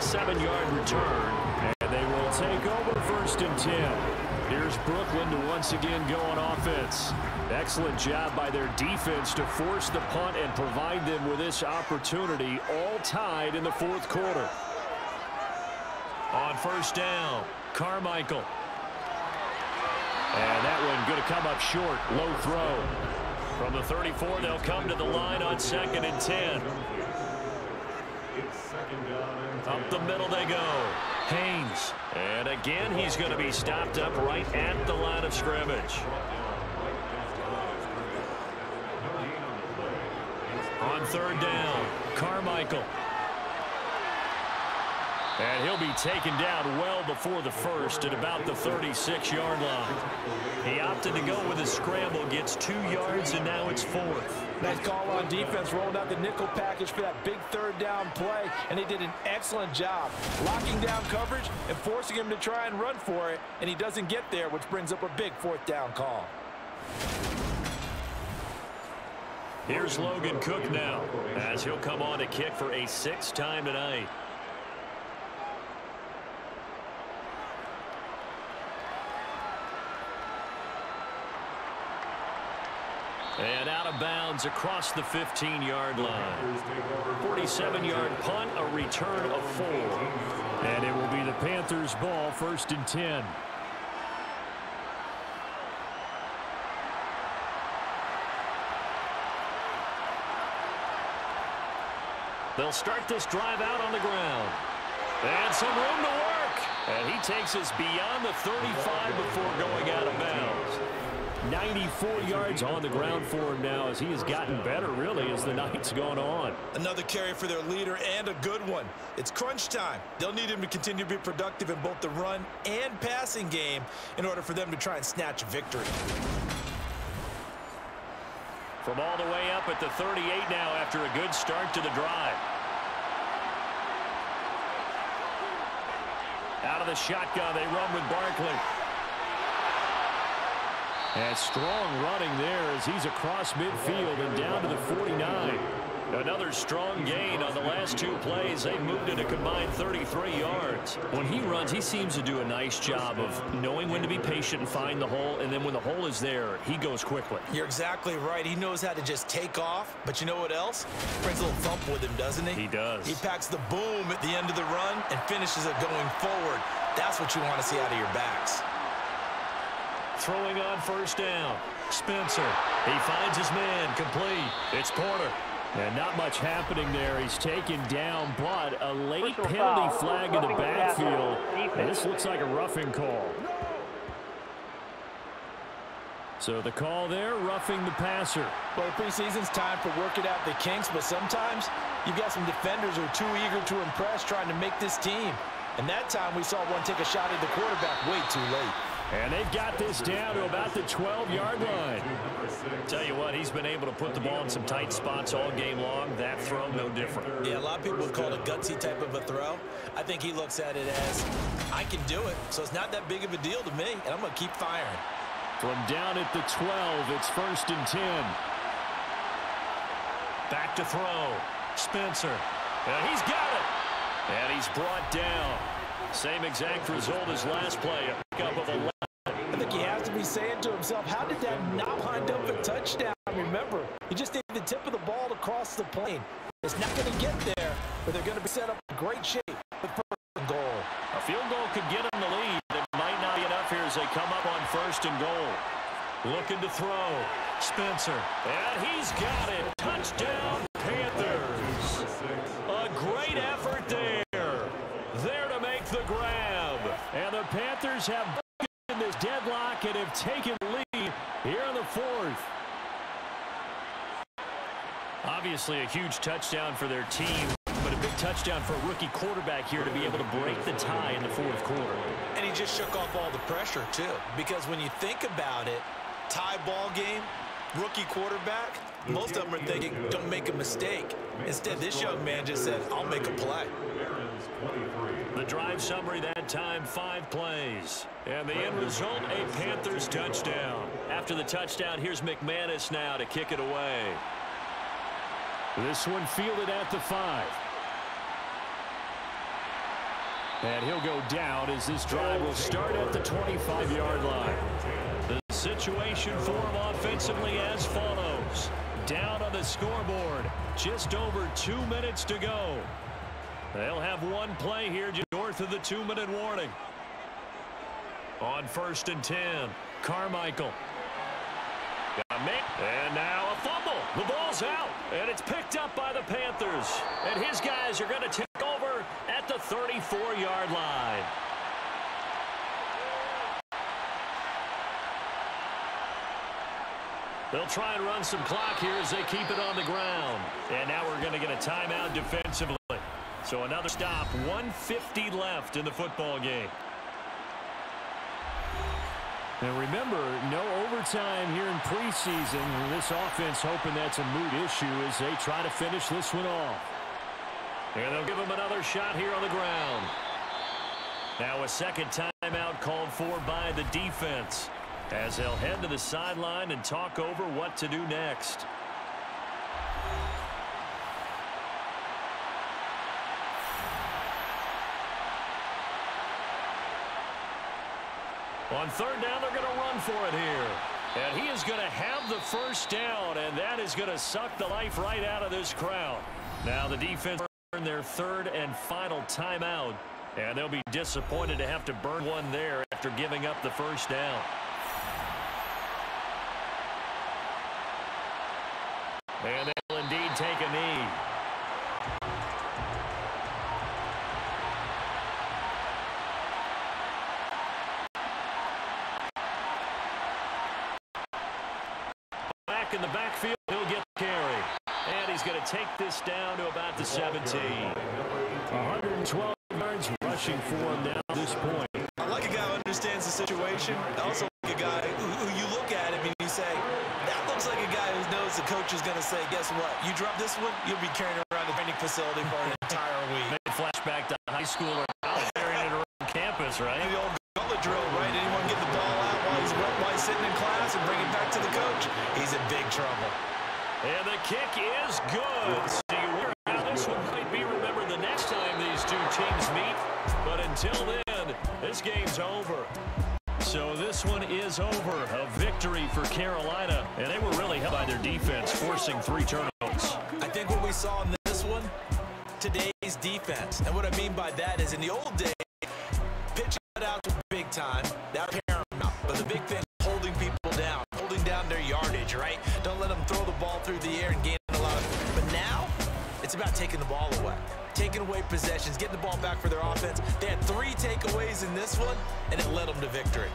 seven yard return. And they will take over first and ten. Here's Brooklyn to once again go on offense. Excellent job by their defense to force the punt and provide them with this opportunity, all tied in the fourth quarter. On first down, Carmichael. And that one going to come up short, low throw. From the thirty-four, they'll come to the line on second and ten. Up the middle they go. Haynes. And again, he's going to be stopped up right at the line of scrimmage. On third down, Carmichael. And he'll be taken down well before the first at about the thirty-six yard line. He opted to go with a scramble, gets two yards, and now it's fourth. Nice call on defense, rolled out the nickel package for that big third down play, and they did an excellent job locking down coverage and forcing him to try and run for it, and he doesn't get there, which brings up a big fourth down call. Here's Logan Cook now, as he'll come on to kick for a sixth time tonight. And out of bounds across the fifteen yard line. forty-seven yard punt, a return of four. And it will be the Panthers' ball, first and ten. They'll start this drive out on the ground. And some room to work. And he takes us beyond the thirty-five before going out of bounds. ninety-four yards on the ground for him now, as he has gotten better, really, as the night's gone on. Another carry for their leader, and a good one. It's crunch time. They'll need him to continue to be productive in both the run and passing game in order for them to try and snatch a victory. From all the way up at the thirty-eight now after a good start to the drive. Out of the shotgun, they run with Barkley. And strong running there as he's across midfield and down to the forty-nine. Another strong gain on the last two plays. They moved it a combined thirty-three yards. When he runs, he seems to do a nice job of knowing when to be patient and find the hole, and then when the hole is there, he goes quickly. You're exactly right. He knows how to just take off, but you know what else? Brings a little thump with him, doesn't he? He does. He packs the boom at the end of the run and finishes it going forward. That's what you want to see out of your backs. Throwing on first down, Spencer. He finds his man, complete. It's Porter. And not much happening there. He's taken down, but a late penalty flag in the backfield. And this looks like a roughing call. So the call there, roughing the passer. Well, preseason's time for working out the kinks, but sometimes you've got some defenders who are too eager to impress, trying to make this team. And that time we saw one take a shot at the quarterback way too late. And they've got this down to about the twelve-yard line. Tell you what, he's been able to put the ball in some tight spots all game long. That throw, no different. Yeah, a lot of people would call it a gutsy type of a throw. I think he looks at it as, I can do it, so it's not that big of a deal to me, and I'm going to keep firing. From down at the twelve, it's first and ten. Back to throw. Spencer. And he's got it. And he's brought down. Same exact result as last play. A pickup of eleven. I think he has to be saying to himself, how did that not wind up a touchdown? Remember, you just need the tip of the ball to cross the plane. It's not going to get there, but they're going to be set up in great shape with first goal. A field goal could get them the lead. It might not be enough here as they come up on first and goal. Looking to throw. Spencer. And he's got it. Touchdown, Panthers. A great effort there. There to make the grab. And the Panthers have broken this deadlock and have taken the lead here in the fourth. Obviously a huge touchdown for their team, but a big touchdown for a rookie quarterback here to be able to break the tie in the fourth quarter. And he just shook off all the pressure, too, because when you think about it, tie ball game, rookie quarterback, most of them are thinking, don't make a mistake. Instead, this young man just said, I'll make a play. The drive summary that time, five plays. And the end result, a Panthers touchdown. After the touchdown, here's McManus now to kick it away. This one fielded at the five. And he'll go down as this drive will start at the twenty-five-yard line. The situation for him offensively as follows. Down on the scoreboard. Just over two minutes to go. They'll have one play here just north of the two-minute warning. On first and ten, Carmichael. Got a make, and now a fumble. The ball's out, and it's picked up by the Panthers. And his guys are going to take over at the thirty-four-yard line. They'll try and run some clock here as they keep it on the ground. And now we're going to get a timeout defensively. So another stop, one fifty left in the football game. And remember, no overtime here in preseason. This offense hoping that's a moot issue as they try to finish this one off. And they'll give him another shot here on the ground. Now a second timeout called for by the defense as they'll head to the sideline and talk over what to do next. On third down, they're going to run for it here. And he is going to have the first down, and that is going to suck the life right out of this crowd. Now the defense burn their third and final timeout, and they'll be disappointed to have to burn one there after giving up the first down. And they'll indeed take a knee. In the backfield, he'll get the carry. And he's going to take this down to about the seventeen. one hundred twelve yards rushing for him now at this point. I like a guy who understands the situation. I also like a guy who, who you look at him and you say, that looks like a guy who knows the coach is going to say, guess what? You drop this one, you'll be carrying around the training facility for an entire week. Maybe flashback to high school or college, carrying it around campus, right? The old gullet drill, right? Anyone get the ball out while he's wet, while he's sitting in class and bring it back to the coach? He's in big trouble. And the kick is good. See where now this one might be remembered the next time these two teams meet. But until then, this game's over. So this one is over. A victory for Carolina. And they were really helped by their defense, forcing three turnovers. I think what we saw in this one, today's defense. And what I mean by that is in the old days, pitch out to big time. That paramount. But the big thing, holding people down. Holding down their yardage, right? Don't let them throw the ball through the air and gain a lot of. But now, it's about taking the ball away. Taking away possessions, getting the ball back for their offense. They had three takeaways in this one, and it led them to victory.